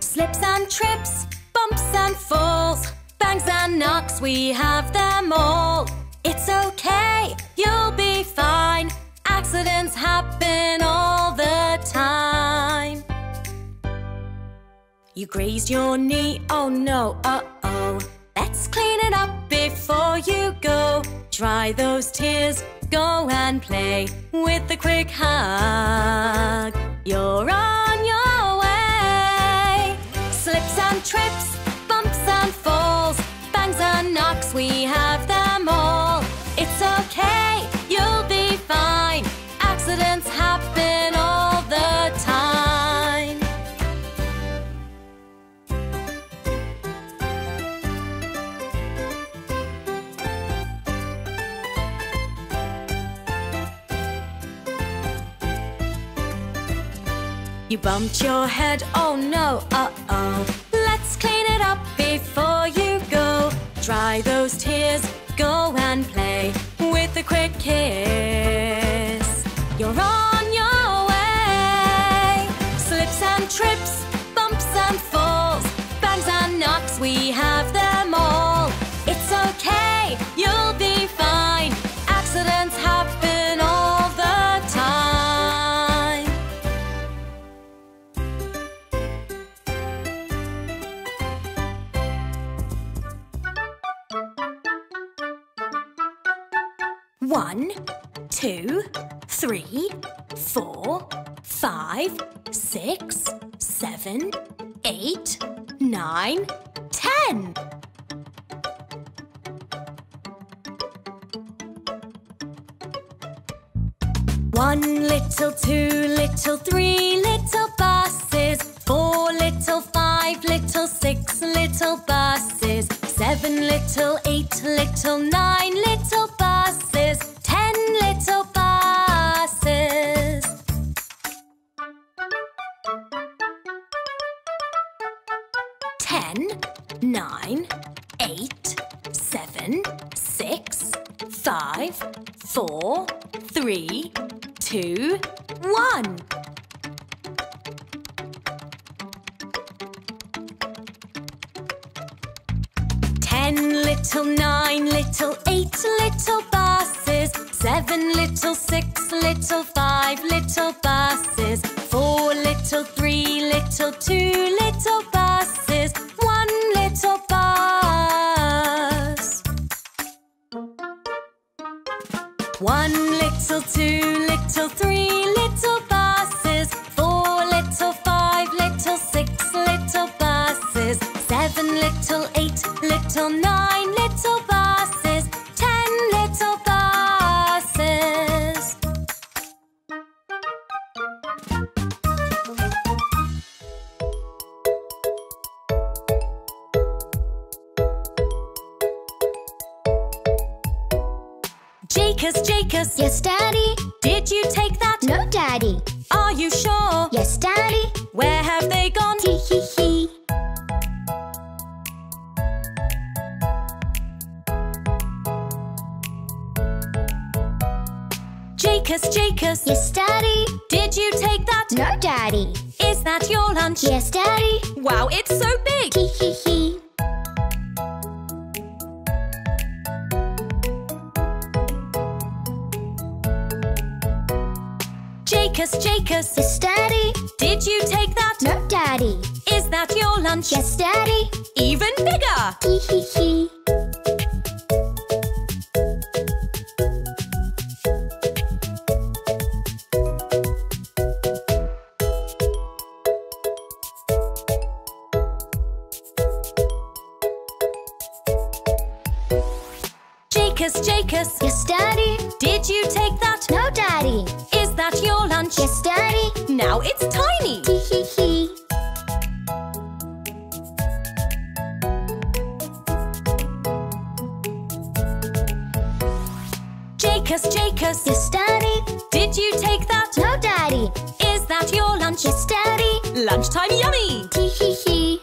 Slips and trips, bumps and falls, bangs and knocks, we have them all. It's okay, you'll be fine, accidents happen all the time. You grazed your knee, oh no, uh-oh. Let's clean it up before you go. Dry those tears, go and play with a quick hug. You're on your way. Slips and trips, bumps and falls, bangs and knocks, we have them all. It's okay, you'll be fine, accidents happen all the time. You bumped your head, oh no, uh-oh. Let's clean it up before you go. Dry those tears, go and play with a quick kiss. You're on your way. Slips and trips, bumps and falls, bangs and knocks, we have them all. It's okay, you'll be fine, accidents happen all the time. One, two, three, four, five, six, seven, eight, nine, 10. One little, two little, three little buses, four little, five little, six little buses, seven little, eight little, nine little buses, 10 little buses. Ten, 9, 8, 7, 6, 5, 4, 3, 2, 1. Little 9, little 8, little buses. 7, little 6, little 5, little buses. 4, little 3, little 2, little buses. 1 little bus. 1, little 2, little 3, little buses. 4, little 5, little 6, little buses. 7, little 8, little 9, little buses. 10 little buses. Jakers, Jakers. Yes, Daddy. Did you take that? No, Daddy. Are you sure? Yes, Daddy. Where have they gone? Tee hee hee. Jakers, Jakers. Yes, Daddy. Did you take that? No, Daddy. Is that your lunch? Yes, Daddy. Wow, it's so big. Hee hee hee. Jakers, Jakers. Yes, Daddy. Did you take that? No, Daddy. Is that your lunch? Yes, Daddy. Even bigger. Hee hee hee. Jakers, Jakers. Yes, Daddy. Did you take that? No, Daddy. Is that your lunch? Yes, Daddy. Now it's tiny. Tee hee hee. Jakers, Jakers. Yes, Daddy. Did you take that? No, Daddy. Is that your lunch? Yes, Daddy. Lunchtime yummy. Tee hee hee.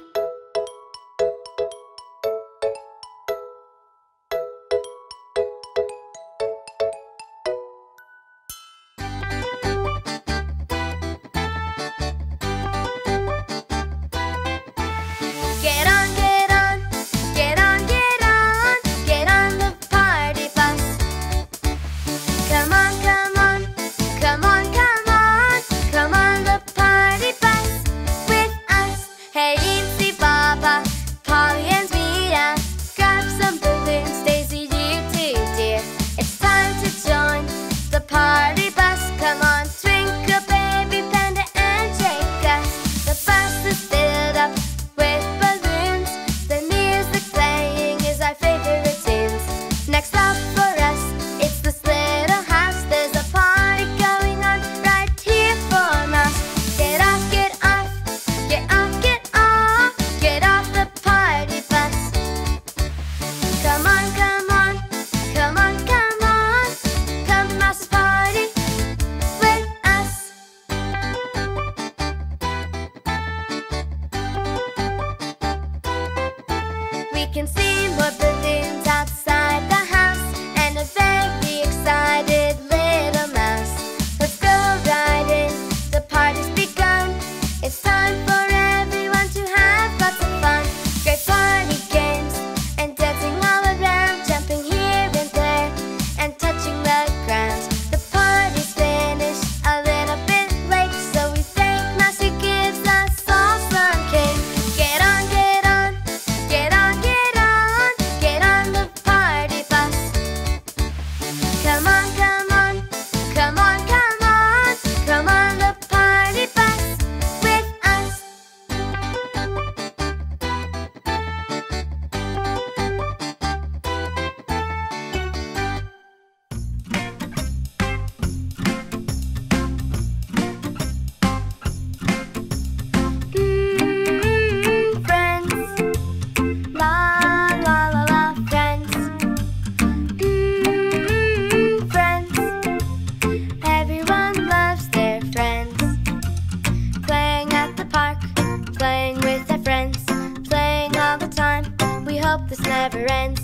This never ends.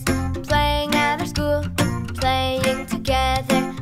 Playing at our school, playing together.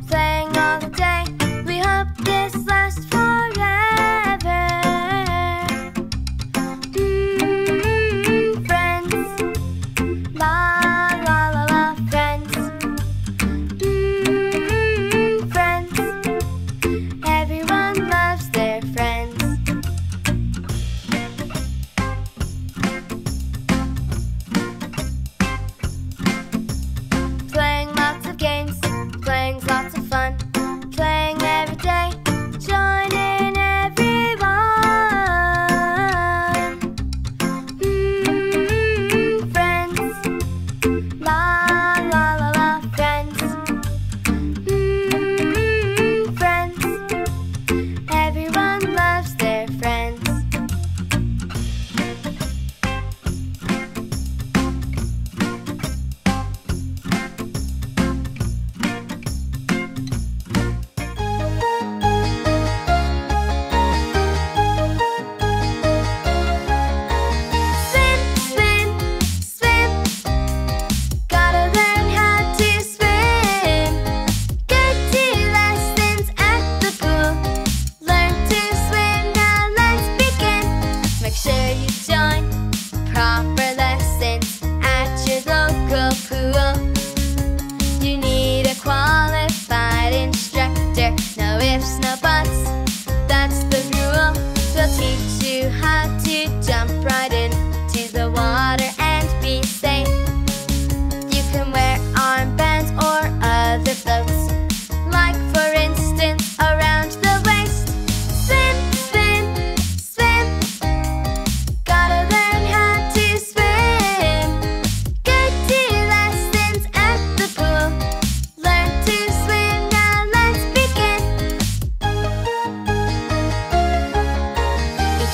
enjoy proper lessons at your local pool. You need a qualified instructor, no ifs, no buts, that's the rule. They'll teach you how to jump right into the water and be safe. You can wear armbands or other floats, like for instance around the waist. Swim, swim, swim, gotta learn how to swim. Go to lessons at the pool, learn to swim, now let's begin.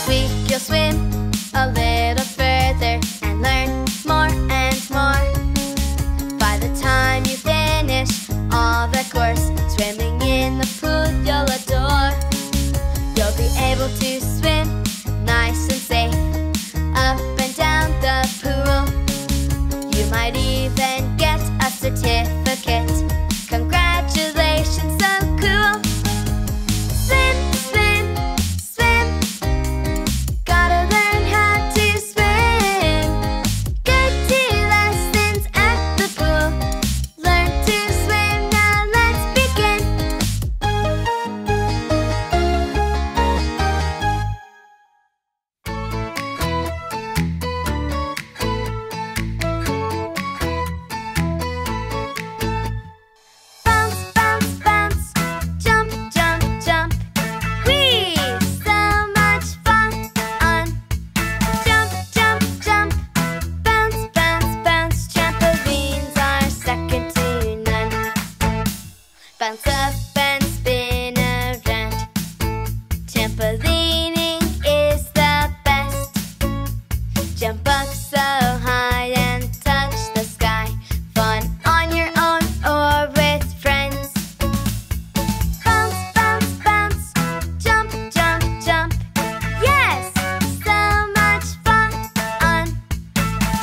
Each week you'll swim a little further and learn more and more. By the time you finish all the course, swimming in the pool you'll adore. You'll be able to swim nice and safe up and down the pool. You might even get a certificate. Congratulations, so cool. Swim, swim, swim, gotta learn how to swim. Go to lessons at the pool, learn to swim, now let's begin. Bounce, bounce, bounce, jump, jump, jump, whee! So much fun. Jump, jump, jump, bounce, bounce, bounce. Trampolines are second to none. Bounce up and spin around. Trampolining is the best. Jump up so high and touch the sky. Fun on your own or with friends. Bounce, bounce, bounce, jump, jump, jump. Yes, so much fun.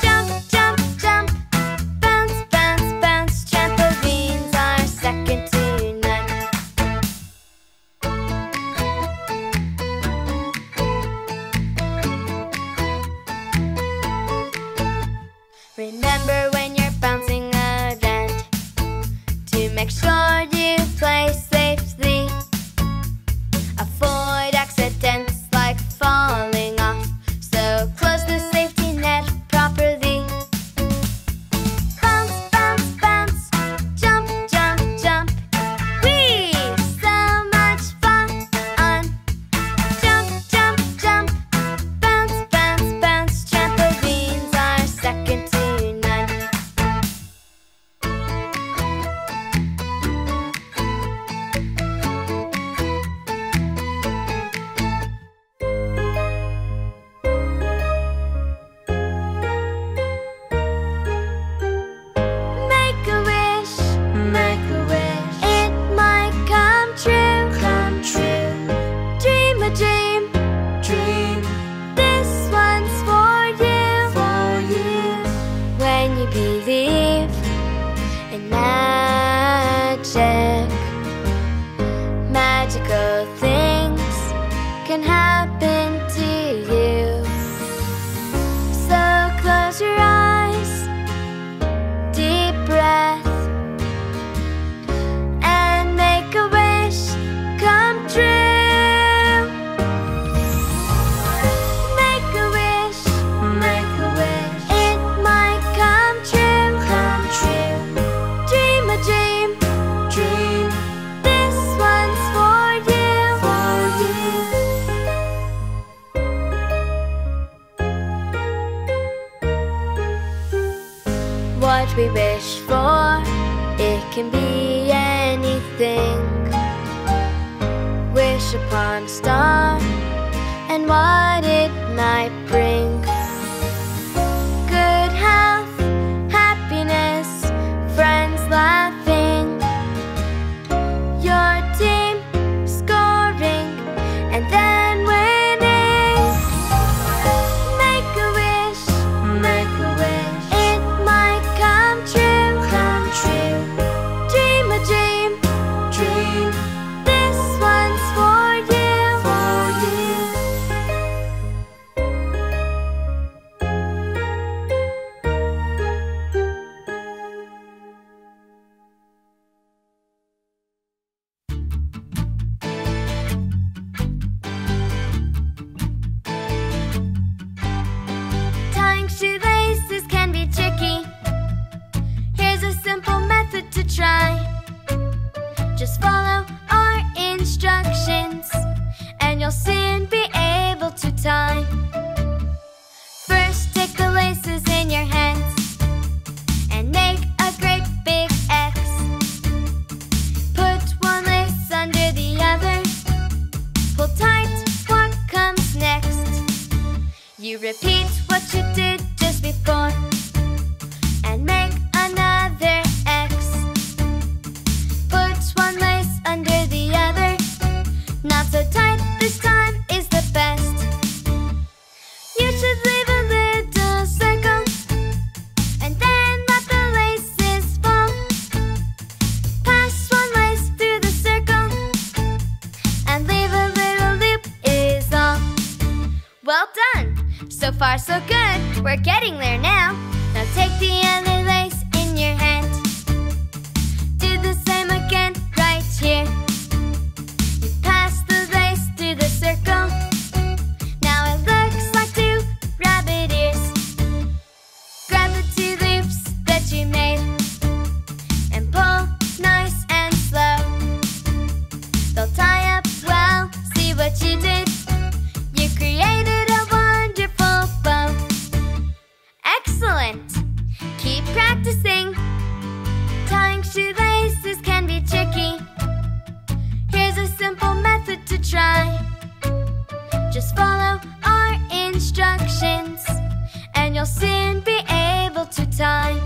Jump, jump, jump, bounce, bounce, bounce. Trampolines are second to none. Remember when you're bouncing around to make sure you play safely. Avoid accidents like falling off, so close the safety net properly. Bounce, bounce, bounce, jump, jump, jump, whee! So much fun. Jump, jump, jump, bounce, bounce, bounce. Trampolines are second to none. Make a wish, make a wish, it might come true, come true. Dream a dream, dream, this one's for you, for you. When you believe in magic, magical things can happen to you. So close your eyes, deep breath, and make a wish come true. Make a wish, make a wish, it might come true, come true. Dream a dream, dream, this one's for you, for you. What we wish for, it can be anything. Wish upon a star and what it might bring. Good health, happiness, friends laughing, your team scoring and then winning. Make a wish, make a wish, it might come true, come true. Dream a dream, dream, this one's for you, for you. try. Just follow our instructions, and you'll soon be able to tie. First, take the laces in your hands and make a great big X. Put one lace under the other, pull tight, what comes next. You repeat what you did just before and make another X. Put one lace under the other, not so tight this time is the best. You should leave a little circle and then let the laces fall. Pass one lace through the circle and leave a little loop is all. Well done! So far so good, we're getting there now. Now take the other lace in your hand, do the same again right here. You pass the lace through the circle, now it looks like two rabbit ears. Grab the two loops that you made and pull nice and slow. They'll tie up well, see what you did. You created a wonderful bow. Excellent! Keep practicing. Tying shoelaces can be tricky. Here's a simple method to try. Just follow our instructions, and you'll soon be able to tie.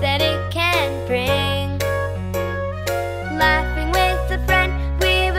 That it can bring. Laughing with a friend, we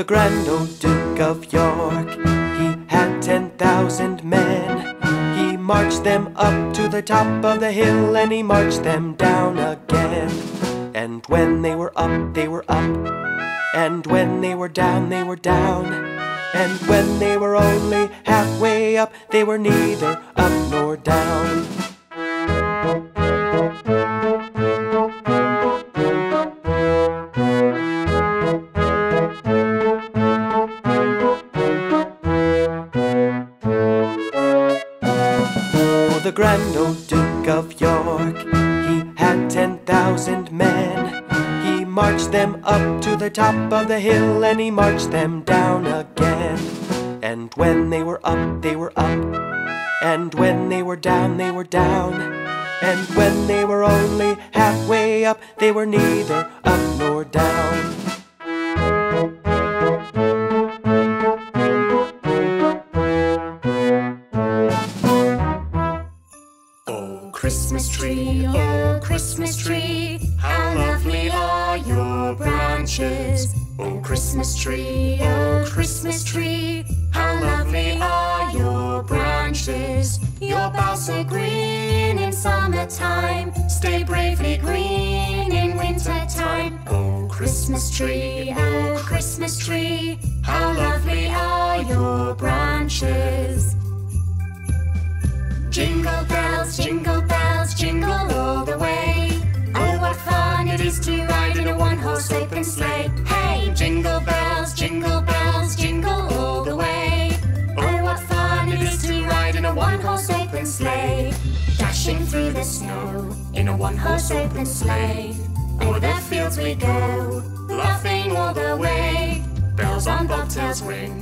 the grand old Duke of York. He had 10,000 men. He marched them up to the top of the hill, and he marched them down again. And when they were up, they were up. And when they were down, they were down. And when they were only halfway up, they were neither up nor down. Oh, the grand old Duke of York, he had 10,000 men. He marched them up to the top of the hill, and he marched them down again. And when they were up, they were up. And when they were down, they were down. And when they were only halfway up, they were neither up nor down. Oh, Christmas tree, oh, Christmas tree, how lovely are your branches. Oh, Christmas tree, oh, Christmas tree, how lovely are your branches. Your boughs so green in summertime, stay bravely green in wintertime. Oh, Christmas tree, oh, Christmas tree, how lovely are your branches. Jingle bells, jingle bells, jingle all the way. Oh, what fun it is to ride in a one-horse open sleigh. Hey, jingle bells, jingle bells, jingle all the way. Oh, what fun it is to ride in a one-horse open sleigh. Dashing through the snow in a one-horse open sleigh. O'er the fields we go, laughing all the way. Bells on bobtails ring,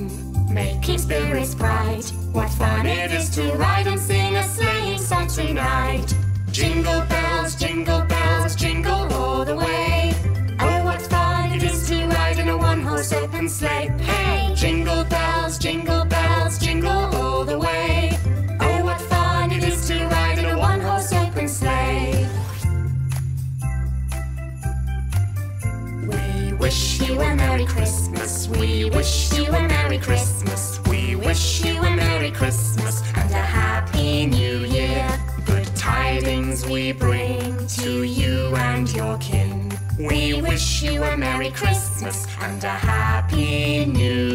making spirits bright. What fun it is to ride and sing a sleighing song tonight. Jingle bells, jingle bells, jingle all the way. Oh, what fun it is to ride in a one-horse open sleigh. Hey, jingle bells, jingle bells, jingle all the way. Oh, what fun it is to ride in a one-horse open sleigh. We wish you a Merry Christmas. We wish you a Merry Christmas. We wish you a Merry Christmas and a Happy New Year. Good tidings we bring to you and your kin. We wish you a Merry Christmas and a Happy New Year.